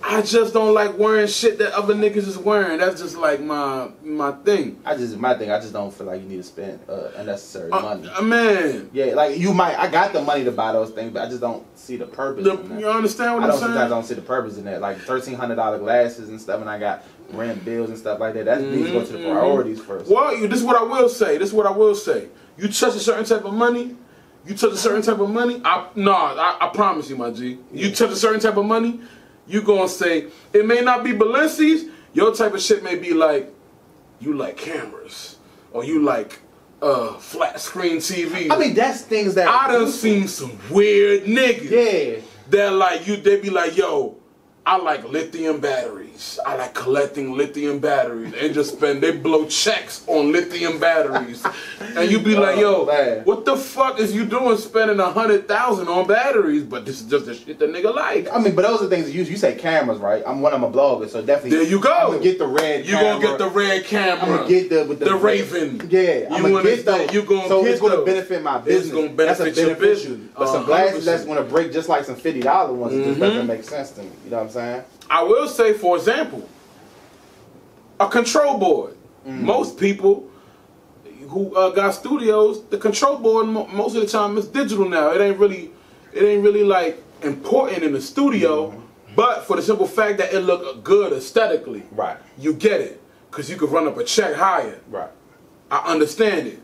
I just don't like wearing shit that other niggas is wearing. That's just like my my thing. I just my thing. I just don't feel like you need to spend uh, unnecessary uh, money. Uh, man, yeah, like you might. I got the money to buy those things, but I just don't see the purpose. The, in that. You understand what I I'm don't, saying? I don't see the purpose in that. Like thirteen hundred dollar glasses and stuff, and I got rent bills and stuff like that. That mm-hmm, needs to go to the priorities mm-hmm. first. Well, you, this is what I will say. This is what I will say. You touch a certain type of money. You touch a certain type of money. I no, I, I promise you, my G. You yeah. touch a certain type of money. You gonna say, it may not be Balenci's, your type of shit may be like, you like cameras, or you like uh, flat screen T V. I mean, that's things that- I done seen some weird niggas. Yeah. That like, you, they be like, yo, I like lithium batteries. batteries. I like collecting lithium batteries. They just spend, they blow checks on lithium batteries. And you be like, yo, oh, what the fuck is you doing spending a hundred thousand on batteries? But this is just the shit that nigga like. I mean, but those are things you you say cameras, right? I'm one of my bloggers, so definitely. There you go. I'm gonna get the red. You camera. gonna get the red camera. I'm gonna get the with the, the Raven. Yeah, I'm you gonna get those. You gonna so get it's gonna those. benefit my business. It's gonna benefit, that's a benefit your business. But some glasses that's gonna break just like some fifty dollar ones. Mm-hmm. It just doesn't make sense to me. You know what I'm saying? I will say, for example, a control board. Mm-hmm. Most people who uh, got studios, the control board mo most of the time is digital now. It ain't really, it ain't really like important in the studio, mm-hmm. but for the simple fact that it look good aesthetically, right? You get it because you could run up a check higher, right? I understand it.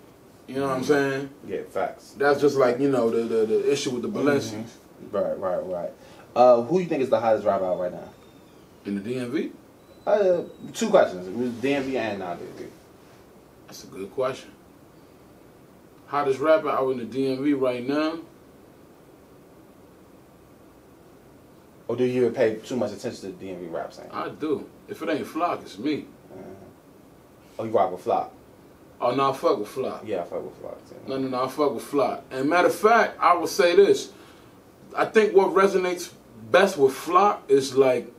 You know mm-hmm. what I'm saying? Yeah, facts. That's just like, you know, the the, the issue with the Balenciagas. Mm-hmm. Right, right, right. Uh, who you think is the hottest driver out right now? In the D M V? Uh, two questions. D M V and non-D M V. That's a good question. Hottest rapper out in the D M V right now? Or do you even pay too much attention to the D M V rap scene? I do. If it ain't Flock, it's me. Uh-huh. Oh, you rock with Flock? Oh, no, I fuck with Flock. Yeah, I fuck with Flock, too. No, no, no, I fuck with Flock. And matter of fact, I will say this. I think what resonates best with Flock is like,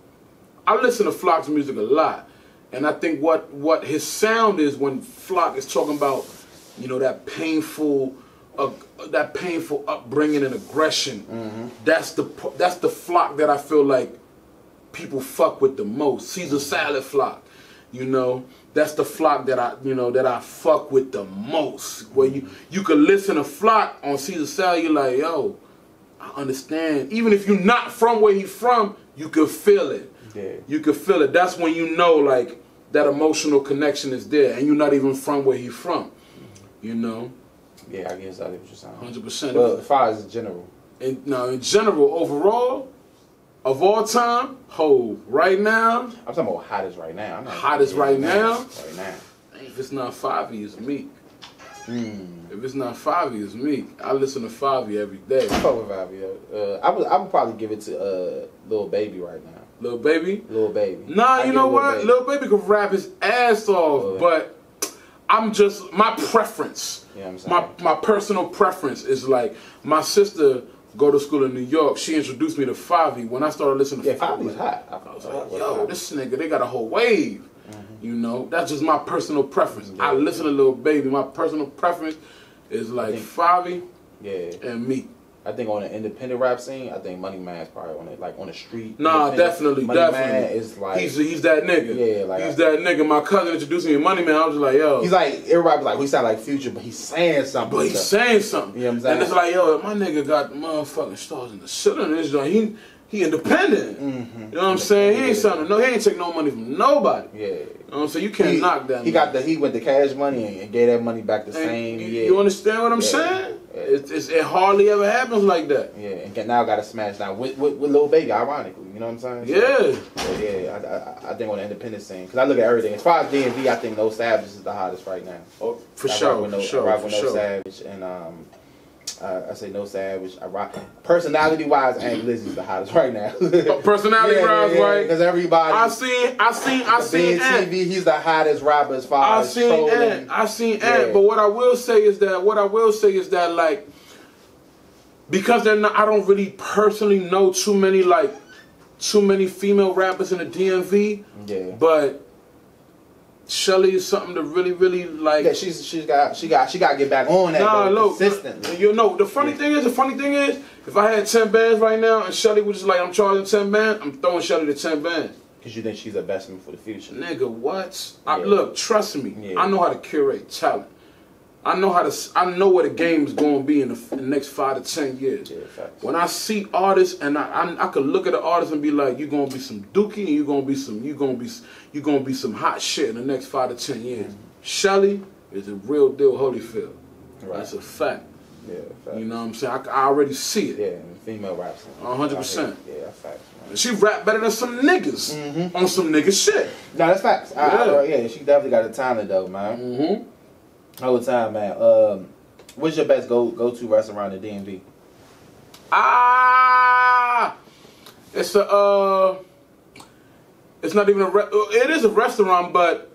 I listen to Flock's music a lot, and I think what, what his sound is when Flock is talking about, you know, that painful, uh, that painful upbringing and aggression. Mm-hmm. That's the that's the Flock that I feel like people fuck with the most. Caesar Salad Flock, you know, that's the Flock that I you know that I fuck with the most. Where you you could listen to Flock on Caesar Salad, you're like, yo, I understand. Even if you're not from where he's from, you could feel it. Yeah. You can feel it. That's when you know, like, that emotional connection is there, and you're not even from where he's from, you know. Yeah, I guess I get what you're saying. Hundred percent. But as far as general, and no, in general, overall, of all time, ho, right now. I'm talking about hottest right now. I'm not hottest right now. Right now. If it's not Favi, it's Meek. Mm. If it's not Favi, it's Meek. I listen to Favi every day. I fuck with Favi. Uh, I would. I would probably give it to uh, Lil Baby right now. Lil Baby? Lil Baby. Nah, I you know Lil what? Baby. Lil Baby could rap his ass off, oh, yeah. but I'm just, my preference, yeah, I'm my, my personal preference is like, my sister go to school in New York, she introduced me to Favi. When I started listening to yeah, Favi, hot. I was like, yo, this nigga, they got a whole wave. Mm-hmm. You know, that's just my personal preference. Yeah, I listen yeah. to Lil Baby. My personal preference is like Favi yeah. and me. I think on the independent rap scene, I think Money Man's probably on it, like on the street. Nah, definitely, Money definitely. Man is like he's he's that nigga. Yeah, like he's I, that nigga. My cousin introduced me to Money Man. I was just like, yo. He's like everybody like we sound like Future, but he's saying something. But he's stuff. saying something. You know what I'm saying? And it's like, yo, my nigga got motherfucking stars in the ceiling. This joint, he he independent. Mm-hmm. You know what I'm saying? He ain't something. No, he ain't take no money from nobody. Yeah. You know what I'm saying? You can't he, knock that. He got the he went to Cash Money and, and gave that money back the and same. You, yeah. you understand what I'm yeah. saying? It's, it's, it hardly ever happens like that. Yeah, and now I got to smash now with, with, with Lil Baby, ironically. You know what I'm saying? So, yeah. Yeah, yeah. I, I, I think on the independent scene, because I look at everything. As far as D M V, I think No Savage is the hottest right now. Oh, for I sure, for no, sure. I rock with No sure. Savage, and um, uh, I say No Savage. I rock. Personality-wise, Aunt Lizzie's the hottest right now. oh, Personality-wise, yeah, yeah, right? Because everybody. I seen, I seen, I seen T V, he's the hottest rapper as far I as seen trolling. Ant. I seen yeah. Ant, but what I will say is that, what I will say is that, like, because they're not, I don't really personally know too many, like, too many female rappers in the D M V. Yeah. But Shelly is something to really, really like. Yeah, she's she's got she got she got to get back on that nah, look, consistently. You know, the funny yeah. thing is, the funny thing is, if I had ten bands right now and Shelly was just like, I'm charging ten bands, I'm throwing Shelly to ten bands. Cause you think she's a investment for the future, nigga? What? Yeah. I, look, trust me, yeah. I know how to curate talent. I know how to. I know where the game is going to be in the, in the next five to ten years. Yeah, when I see artists, and I, I I could look at the artist and be like, you're gonna be some dookie, and you're gonna be some, you gonna be, you gonna be some hot shit in the next five to ten years. Mm-hmm. Shelly is a real deal Holyfield. Right. That's a fact. Yeah, fact. You know what I'm saying? I, I already see it. Yeah, female rap scene. one hundred percent. Yeah, facts. She rap better than some niggas mm-hmm. on some nigga shit. No, that's facts. Yeah, I, I, yeah she definitely got a talent though, man. Mm-hmm. All the time, man. Um, what's your best go go to restaurant at D M V? Ah, it's a uh, It's not even a re it is a restaurant, but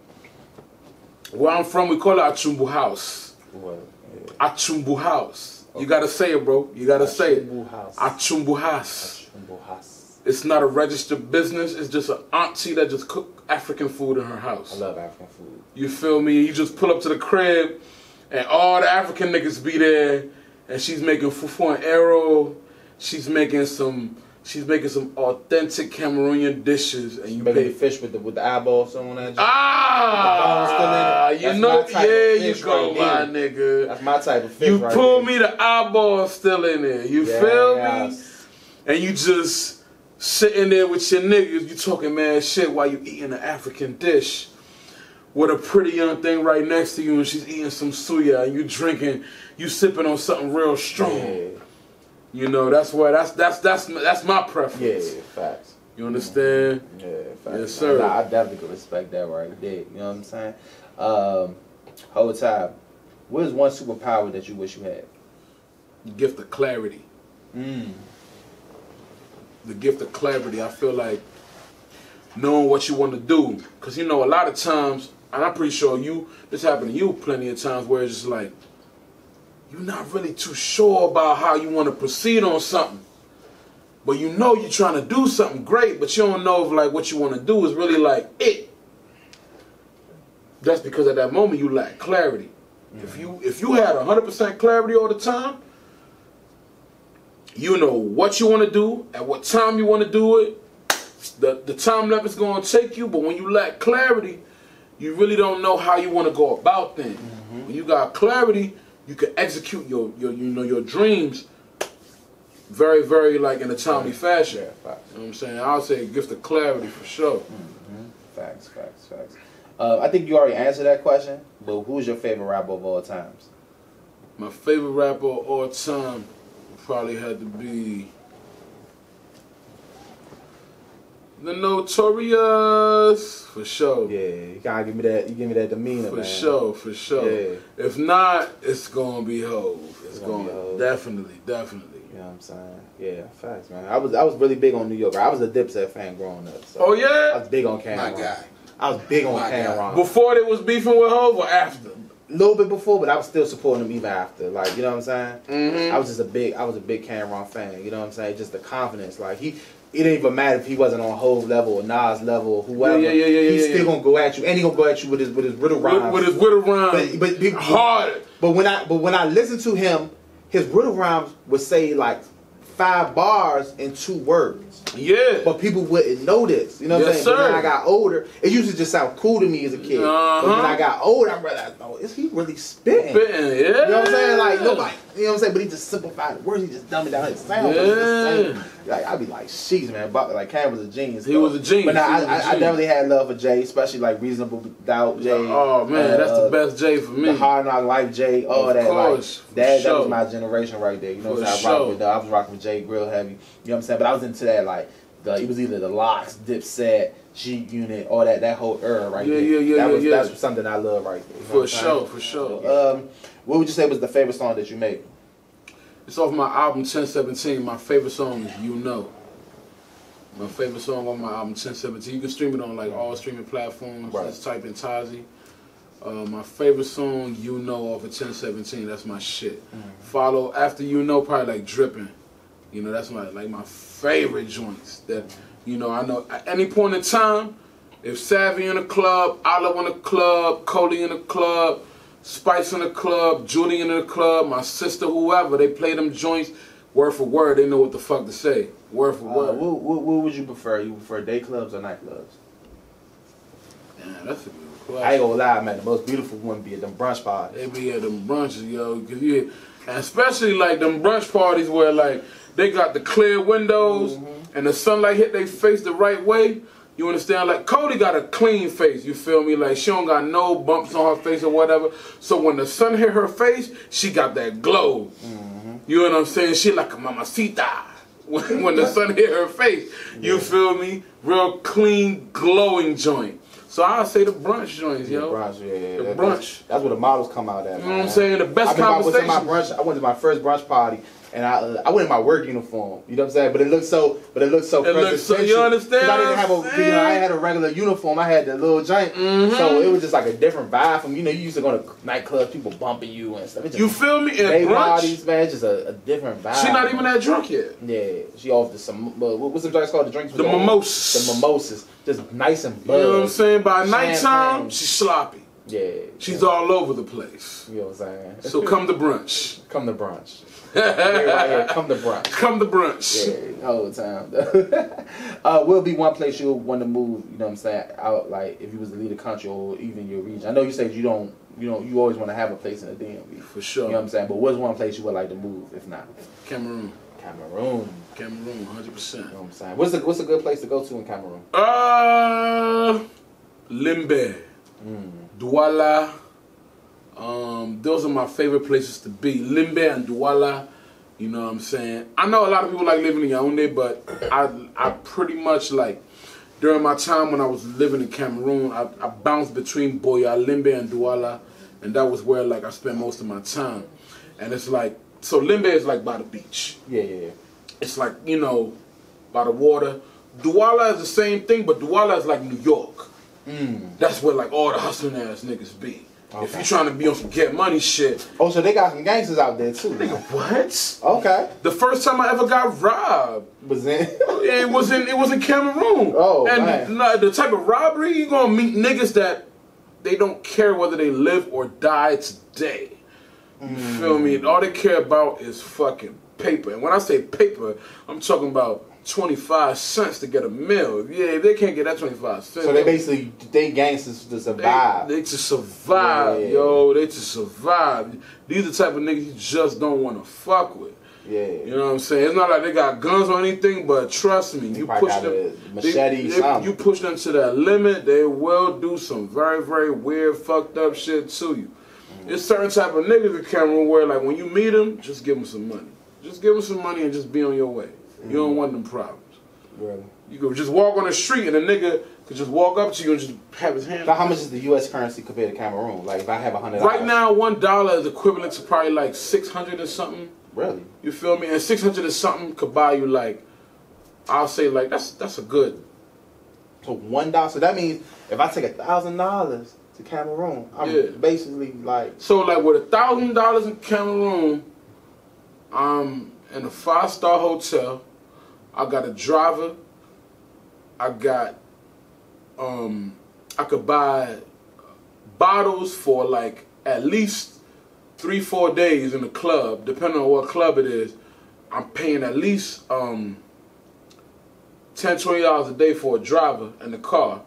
where I'm from we call it Achumbu House. Well, yeah. Achumbu House. Okay. You gotta say it, bro. You gotta Achumbu say it. House. Achumbu House. Achumbu House. It's not a registered business. It's just an auntie that just cook African food in her house. I love African food. You feel me? You just pull up to the crib, and all the African niggas be there, and she's making fufu and arrow. She's making some. She's making some authentic Cameroonian dishes, and you pay fish with the with the eyeballs on that. Ah, the you know, yeah, you go, right my there. Nigga. That's my type of fish. You right pull there. Me the eyeball still in there. You yes. feel me? And you just sitting there with your niggas. You talking mad shit while you eating an African dish with a pretty young thing right next to you, and she's eating some suya, and you drinking, you sipping on something real strong. Yeah. You know, that's why that's that's that's that's my preference. Yeah, facts. You understand? Yeah, facts. Yes, sir. Nah, I definitely could respect that right there. You know what I'm saying? Um, whole time, what is one superpower that you wish you had? The gift of clarity. Mm. The gift of clarity. I feel like knowing what you want to do, because you know a lot of times, and I'm pretty sure you this happened to you plenty of times where it's just like, you're not really too sure about how you want to proceed on something. But you know you're trying to do something great, but you don't know if like what you want to do is really like it. That's because at that moment you lack clarity. Mm-hmm. If you if you had one hundred percent clarity all the time, you know what you want to do, at what time you want to do it, the, the time level is going to take you, but when you lack clarity, you really don't know how you want to go about things. Mm-hmm. When you got clarity, you can execute your, your, you know, your dreams very, very, like, in a timely fashion. Yeah, facts. You know what I'm saying? I'll say a gift of clarity for sure. Mm-hmm. Facts, facts, facts. Uh, I think you already answered that question, but who's your favorite rapper of all times? My favorite rapper of all time probably had to be the Notorious, for sure. Yeah, you gotta give me that. You give me that demeanor, for man. sure, for sure. Yeah. If not, it's gonna be Hov. It's, it's gonna, gonna Hov. definitely, definitely. You know what I'm saying? Yeah, facts, man. I was I was really big on New York. I was a Dipset fan growing up. So oh yeah, I was big on Cameron. My guy, I was big on Cameron. Before they was beefing with Hov or after? A little bit before, but I was still supporting him even after. Like, you know what I'm saying? Mm-hmm. I was just a big, I was a big Cameron fan. You know what I'm saying? Just the confidence, like he. It didn't even matter if he wasn't on Hov level or Nas level or whoever. Yeah, yeah, yeah, yeah, he's still yeah. gonna go at you, and he gonna go at you with his with his riddle rhymes. With, with his riddle rhymes, but, but hard. But when I but when I listened to him, his riddle rhymes would say like five bars in two words. Yeah. But people wouldn't know this. You know what I'm yes, saying? But when I got older, it used to just sound cool to me as a kid. Uh-huh. But when I got older, I realized, oh, is he really spitting? Spitting, yeah. You know what I'm saying? Like nobody. You know what I'm saying? But he just simplified the words. He just dumbed it down. His sound. Yeah. Like I'd be like, she's man, but like Cam was a genius. He though. was a genius. But now, I, I, I definitely had love for Jay, especially like Reasonable Doubt Jay. Oh man, uh, that's the best Jay for me. The Hard Knock Life Jay, all of that. Course, like, that, sure. that was my generation right there. You know what I'm saying? I rocked with. I was rocking with Jay Grill heavy. You know what I'm saying? But I was into that like the, it was either the Locks, Dipset, G Unit, all that that whole era right yeah, there. Yeah, yeah, that yeah, was, yeah. That's something I love right there. You for sure, for sure. So, um, what would you say was the favorite song that you made? It's off my album ten seventeen. My favorite song is You Know. My favorite song on my album ten seventeen. You can stream it on like all streaming platforms. Right. Just type in Tazi. Uh, my favorite song, You Know, off of ten seventeen. That's my shit. Mm-hmm. Follow after You Know, probably like Dripping. You know, that's my like my favorite joints. That you know, I know at any point in time, if Savvy in the club, Olive in the club, Cody in the club, Spice in the club, Julian in the club, my sister, whoever, they play them joints word for word. They know what the fuck to say, word for uh, word. What, what, what would you prefer? You prefer day clubs or night clubs? Damn, that's a beautiful question. I ain't gonna lie, man. The most beautiful one be at them brunch parties. They be at them brunches, yo. Cause yeah, and especially like them brunch parties where like they got the clear windows mm-hmm. and the sunlight hit they face the right way. You understand? Like, Cody got a clean face, you feel me? Like, she don't got no bumps on her face or whatever. So when the sun hit her face, she got that glow. Mm-hmm. You know what I'm saying? She like a mamacita when, when the sun hit her face. You yeah. feel me? Real clean, glowing joint. So I say the brunch joints, yo. The brunch, yeah, yeah. The that, brunch. That's, that's where the models come out at, man. You know what I'm saying? The best conversation. I, I went to my first brunch party. and I uh, I went in my work uniform. You know what I'm saying? But it looked so, but it looked so. It looked so. You understand? I didn't have a, you know, I had a regular uniform. I had the little giant, mm-hmm. so it was just like a different vibe from, you know, you used to go to nightclubs, people bumping you and stuff. Just, you feel me? They parties, man, it's just a, a different vibe. She not even that drunk yet. Yeah, she offered some. Uh, what's the drinks called? The drinks. The mimosas. The mimosas, just nice and buzz. You know what I'm saying? By nighttime, she's sloppy. Yeah, she's yeah. all over the place. You know what I'm saying? So come to brunch. Come to brunch. Right here. Come to brunch. Come to brunch. Yeah, the whole time. uh, will be one place you'll want to move. You know what I'm saying? Out, like if you was to leave the country or even your region. I know you said you don't. You know you always want to have a place in the D M V. For sure. You know what I'm saying? But what's one place you would like to move if not? Cameroon. Cameroon. Cameroon, one hundred percent. You know what I'm saying? What's a what's a good place to go to in Cameroon? Uh, Limbe. Mm. Douala, um, those are my favorite places to be. Limbe and Douala, you know what I'm saying? I know a lot of people like living in Yaoundé, but I I pretty much like, during my time when I was living in Cameroon, I, I bounced between Boya, Limbe and Douala, and that was where like I spent most of my time. And it's like, so Limbe is like by the beach. Yeah, yeah, yeah. It's like, you know, by the water. Douala is the same thing, but Douala is like New York. Mm. That's where like all the hustling ass niggas be. Okay. If you trying to be on some get money shit. Oh, so they got some gangsters out there too. Nigga, what? Okay. The first time I ever got robbed was in it was in it was in Cameroon. Oh, and man. The type of robbery you gonna meet niggas that they don't care whether they live or die today. You mm. feel me? And all they care about is fucking paper. And when I say paper, I'm talking about twenty-five cents to get a meal. Yeah, they can't get that twenty-five cents. So they basically, they gangsters to survive. They, they to survive, yeah, yeah, yo. They to survive. These are the type of niggas you just don't want to fuck with. Yeah. You know what I'm saying? It's not like they got guns or anything, but trust me, they you push them, machete, they, they, you push them to that limit, they will do some very, very weird, fucked up shit to you. Mm. There's certain type of niggas in Cameroon where, like, when you meet them, just give them some money. Just give them some money and just be on your way. You don't want them problems. Really? You could just walk on the street and a nigga could just walk up to you and just have his hand. Now, how much is the U S currency compared to Cameroon? Like, if I have a hundred. Right now, one dollar is equivalent to probably like six hundred or something. Really? You feel me? And six hundred or something could buy you like, I'll say like that's that's a good. So one dollar. So that means if I take a thousand dollars to Cameroon, I'm yeah. basically like. So like with a thousand dollars in Cameroon, I'm in a five star hotel. I got a driver, I got, um, I could buy bottles for like at least three, four days in the club, depending on what club it is. I'm paying at least um, ten, twenty dollars a day for a driver and the car.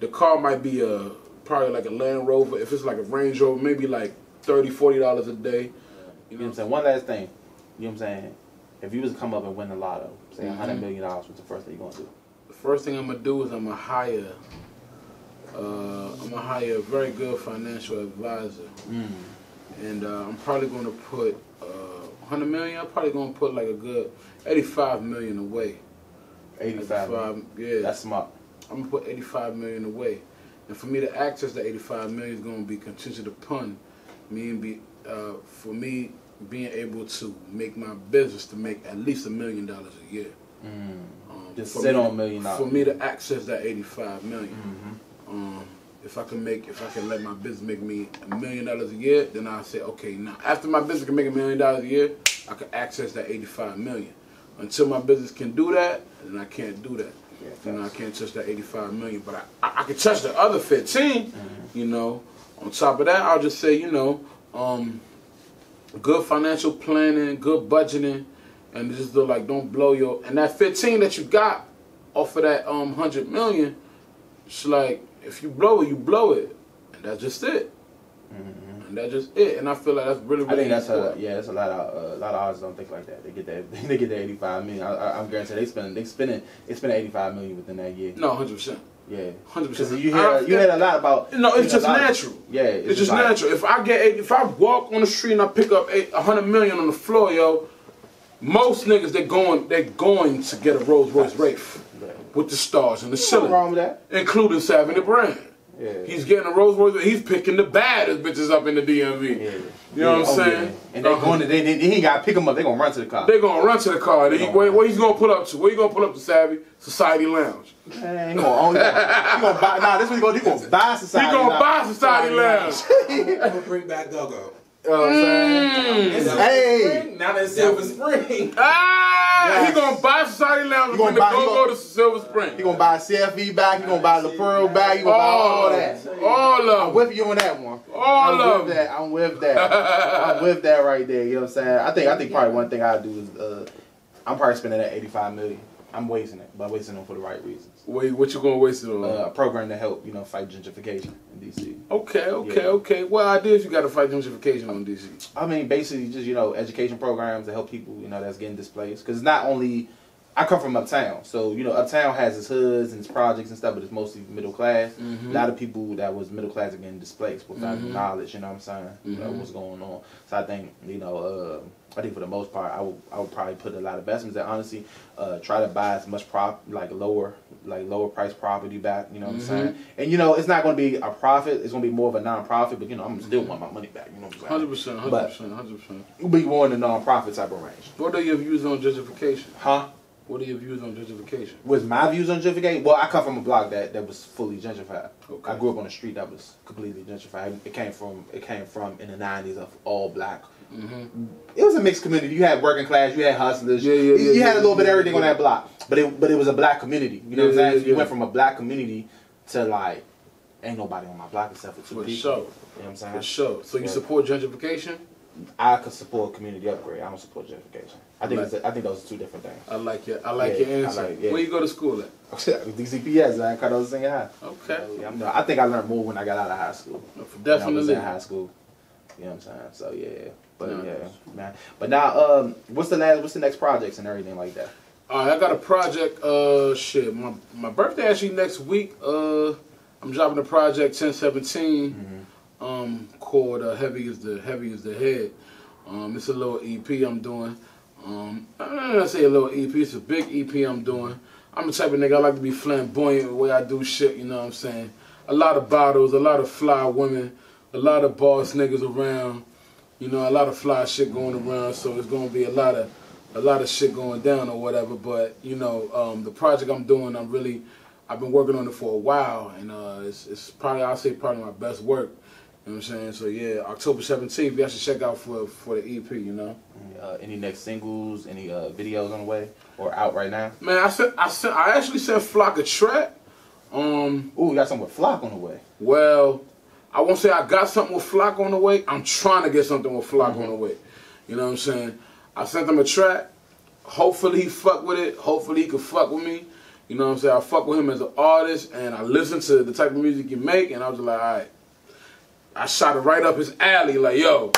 The car might be a, probably like a Land Rover. If it's like a Range Rover, maybe like thirty, forty dollars a day. You know what I'm saying? One last thing, you know what I'm saying? If you was to come up and win the lotto, say one hundred million dollars, what's the first thing you're going to do? The first thing I'm going to do is I'm going to hire, uh, I'm going to hire a very good financial advisor. Mm. And uh, I'm probably going to put uh, one hundred million dollars, I'm probably going to put like a good eighty-five million dollars away. eighty-five million dollars? Yeah. That's smart. I'm going to put eighty-five million dollars away. And for me to access the eighty-five million dollars is going to be contingent upon me and be, uh, for me, being able to make my business to make at least a million dollars a year. Mm. Um, Just sit me, on a million dollars. For me to access that eighty-five million. Mm-hmm. um, if I can make, if I can let my business make me a million dollars a year, then I say, okay, now after my business can make a million dollars a year, I can access that eighty-five million. Until my business can do that, then I can't do that. Yeah, then I can't touch that eighty-five million. But I, I, I can touch the other fifteen. Mm-hmm. You know. On top of that, I'll just say, you know, um, good financial planning, good budgeting, and just look like don't blow your and that fifteen that you got off of that um hundred million. It's like if you blow it, you blow it, and that's just it. Mm-hmm. And that's just it. And I feel like that's really, really I think that's important. A, yeah, that's a lot of uh, a lot of artists don't think like that. They get that they get that eighty five million. I, I, I'm guaranteed they spend they spending they spend eighty five million within that year. No, hundred percent. Yeah, hundred percent. You hear you hear a lot about. No, it's just natural. Of, yeah, it's, it's just like, natural. If I get, eight, if I walk on the street and I pick up a hundred million on the floor, yo, most niggas they going they going to get a Rolls Royce Wraith, yeah, with the stars and the ceiling. What's wrong with that? Including Savin' the Brand. Yeah. He's getting a Rolls Royce, but he's picking the baddest bitches up in the D M V. Yeah. You know what I'm oh, saying? Yeah. And they're going to, they, they, he got to pick them up. They're going to run to the car. They're going to run to the car. They, where, where he's going to pull up to? Where you going to pull up to, Savvy? Society Lounge. Man, he going to buy, nah, this is what he's going to buy Society Lounge. He's going to buy Society Lounge. I'm going to bring back Dogo. You know what I'm saying? Mm. Silver hey. Spring. Now that's Silver Spring. Ah! Yes. He gonna buy Society Lounge and bring the go-go to Silver Spring. He gonna buy a C F E back, he gonna buy the Pearl back, he gonna oh, buy all that. All of I'm with you on that one. All I'm of that. I'm with that. I'm with that right there, you know what I'm saying? I think I think probably one thing I'll do is uh I'm probably spending that eighty-five million. I'm wasting it, but wasting them for the right reasons. Wait, what you gonna waste it on? Uh, a program to help, you know, fight gentrification in D C. Okay, okay, yeah. okay. Well, ideas you gotta fight gentrification on D C. I mean, basically just, you know, education programs to help people, you know, that's getting displaced. Because not only, I come from uptown, so, you know, uptown has its hoods and its projects and stuff, but it's mostly middle class. Mm-hmm. A lot of people that was middle class are getting displaced without mm-hmm. knowledge, you know what I'm saying, mm-hmm. you know, what's going on. So I think, you know, uh, I think for the most part, I would I would probably put a lot of investments that honestly uh, try to buy as much prop like lower like lower price property back. You know what mm-hmm. I'm saying? And you know it's not going to be a profit. It's going to be more of a non-profit. But you know I'm still mm-hmm. want my money back. You know what I'm saying? Hundred percent, hundred percent, hundred percent. You'll be more in the non-profit type of range. What are your views on gentrification? Huh? What are your views on gentrification? What's my views on gentrification? Well, I come from a block that, that was fully gentrified. Okay. I grew up on a street that was completely gentrified. It came from it came from in the nineties of all black. Mm-hmm. It was a mixed community. You had working class, you had hustlers, yeah, yeah, you, you yeah, had a little yeah, bit of everything yeah. on that block. But it but it was a black community. You know yeah, what I'm saying? Yeah, yeah. You went from a black community to like ain't nobody on my block except for two for people. Sure. You know what I'm saying? For sure. So you yeah. support gentrification? I could support community upgrade. I don't support gentrification. I think like, it's a, I think those are two different things. I like your I like yeah, your answer. Like, yeah. Where you go to school at? D C P S. I cut those things out. Okay. Yeah, I'm, I think I learned more when I got out of high school. Definitely. When I was in high school. You know what I'm saying? So yeah, but nice. yeah, man. But now, um, what's the last? What's the next projects and everything like that? All right, I got a project. Uh, shit, my my birthday actually next week. Uh, I'm dropping a project ten seventeen. Mm-hmm. Um, called uh, Heavy is the Heavy is the Head. Um, it's a little E P I'm doing. Um, I'm not gonna say a little E P. It's a big E P I'm doing. I'm the type of nigga I like to be flamboyant the way I do shit. You know what I'm saying? A lot of bottles, a lot of fly women. A lot of boss niggas around, you know, a lot of fly shit going around, so it's gonna be a lot of a lot of shit going down or whatever. But you know, um, the project I'm doing, I'm really, I've been working on it for a while, and uh, it's, it's probably I'll say probably my best work. You know what I'm saying? So yeah, October seventeenth, y'all should check out for for the E P. You know, uh, any next singles, any uh, videos on the way or out right now? Man, I sent I sent I actually sent Flock a track. Um, ooh, you got something with Flock on the way? Well. I won't say I got something with Flock on the way. I'm trying to get something with Flock mm-hmm. on the way. You know what I'm saying? I sent him a track. Hopefully he fuck with it. Hopefully he can fuck with me. You know what I'm saying? I fuck with him as an artist, and I listen to the type of music he make, and I was like, all right. I shot it right up his alley, like, yo.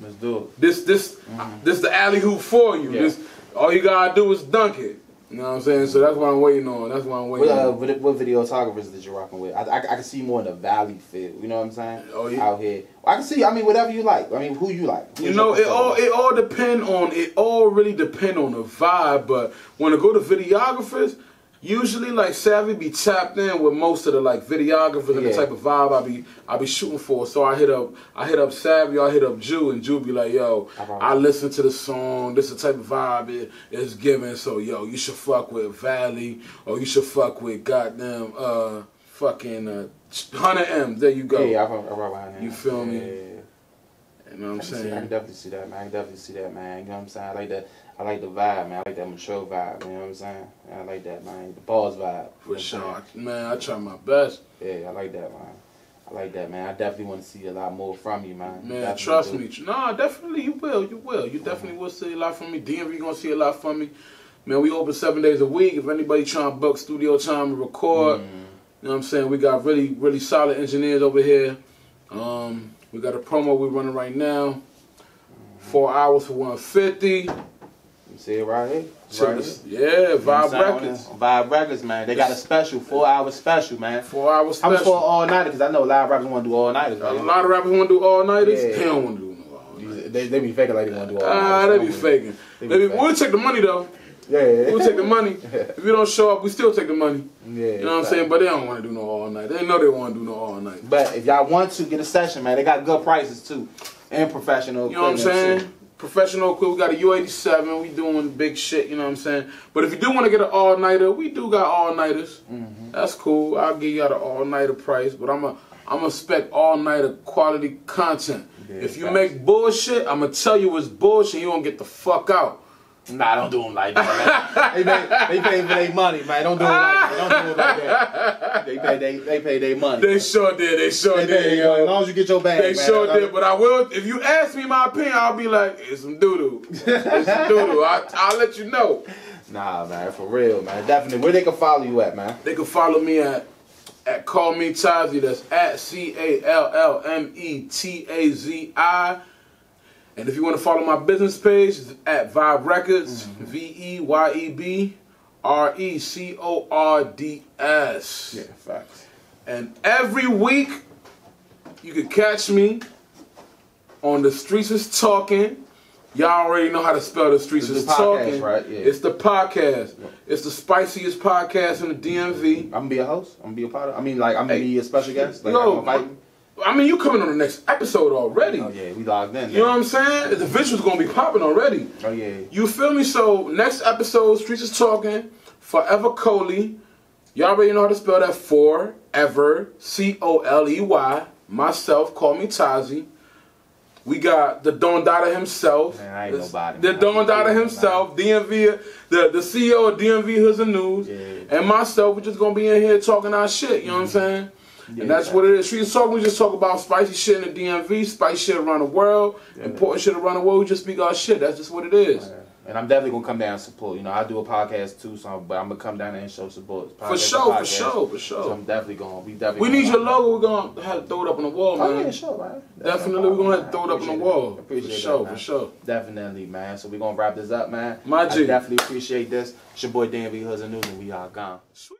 Let's do it. This, this, mm-hmm. this the alley hoop for you. Yeah. This, all you gotta do is dunk it. You know what I'm saying? So that's what I'm waiting on. That's what I'm waiting well, uh, on. What, what videographers that you're rocking with? I, I, I can see more in the valley feel. You know what I'm saying? Oh, yeah. Out here. Well, I can see, I mean, whatever you like. I mean, who you like. Who's you know, it all it all depend on, it all really depend on the vibe. But when I go to videographers, usually, like, Savvy be tapped in with most of the, like, videographers yeah. and the type of vibe I be I be shooting for. So I hit up I hit up Savvy, I hit up Jew, and Jew be like, yo, I, I listen to the song. This is the type of vibe it, it's giving. So, yo, you should fuck with Valley, or you should fuck with goddamn uh, fucking uh, one hundred M. There you go. Yeah, I rock with You feel me? Yeah, yeah, yeah. You know what I'm saying? See, I can definitely see that, man. I can definitely see that, man. You know what I'm saying? I like that. I like the vibe, man. I like that mature vibe, you know what I'm saying? I like that, man. The balls vibe. For sure. Man, I try my best. Yeah, I like that, man. I like that, man. I definitely want to see a lot more from you, man. Man, trust me. Nah, definitely you will. You will. You definitely will see a lot from me. D M V going to see a lot from me. Man, we open seven days a week. If anybody trying to book studio time and record, mm-hmm. you know what I'm saying? We got really, really solid engineers over here. Um, we got a promo we're running right now. Mm-hmm. Four hours for one fifty. You see it right here? Right here. Yeah, Vibe Records. Vibe Records, man. They got a special, four-hour special, man. Four-hour special. I'm for all-nighters because I know a lot of rappers want to do all-nighters. Right? A lot of rappers want to do all-nighters. Yeah. They don't want to do no all-nighters. They, they be faking like they want to do all-nighters. Ah, they be faking. They be, they be faking. We'll check the money, though. Yeah, yeah, yeah. We'll take the money. If we don't show up, we still take the money. Yeah, you know what right. I'm saying? But they don't want to do no all night. They know they want to do no all night. But if y'all want to, get a session, man. They got good prices, too. And professional. You know what I'm saying? Too. Professional equipment. We got a U eighty-seven. We doing big shit. You know what I'm saying? But if you do want to get an all-nighter, we do got all-nighters. Mm-hmm. That's cool. I'll give you out an all-nighter price. But I'm a... I'm going to expect all-nighter quality content. Yeah, if you facts. Make bullshit, I'm going to tell you it's bullshit. You going to get the fuck out. Nah, don't do them like that, man. They pay, they pay for their money, man. Don't do it like that. Don't do it like that. They pay their they pay they money. They sure did. They sure they did. Pay, yo. As long as you get your bag, They man, sure did. But I will, if you ask me my opinion, I'll be like, it's some doo-doo. It's some doo-doo. I, I'll let you know. Nah, man, for real, man. Definitely. Where they can follow you at, man? They can follow me at... At Call Me Tazi, that's at C A L L M E T A Z I. And if you want to follow my business page, it's at Vibe Records, mm-hmm. V E Y E B R E C O R D S. Yeah, facts. And every week, you can catch me on The Streets is Talking. Y'all already know how to spell The Streets is Talking. Right? Yeah. It's the podcast. Yeah. It's the spiciest podcast in the D M V. I'm going to be a host. I'm going to be a part of it. I mean, like, I'm going to hey, be a special guest. Like, yo, I'm I mean, you coming on the next episode already. Oh, yeah, we logged in. You yeah. know what I'm saying? The visual's going to be popping already. Oh, yeah. You feel me? So, next episode, Streets is Talking, Forever Coley. Y'all already know how to spell that. Forever, C O L E Y, myself, Call Me Tazi. We got the Don Dada himself. Man, I ain't nobody. The Don Dada himself, D M V, the, the C E O of D M V Hoodz Nd Newz, yeah, yeah. and myself, we're just going to be in here talking our shit, you know what I'm saying? Yeah, and that's yeah. what it is. Streets Talk, we just talk about spicy shit in the D M V, spicy shit around the world, yeah, important yeah. shit around the world, we just speak our shit. That's just what it is. Yeah. And I'm definitely going to come down and support. You know, I do a podcast too, so I'm, but I'm going to come down there and show support. Podcast, for sure, for sure, for sure. So I'm definitely going to be definitely. We need your logo. We're going to have to throw it up on the wall, man. Oh, yeah, sure, man. That's definitely, we're going to have to throw it up on the wall. It. Appreciate for sure, that, man. For sure. Definitely, man. So we're going to wrap this up, man. My G. I definitely appreciate this. It's your boy, D M V Hoodz Nd Newz, and we all gone. Sweet.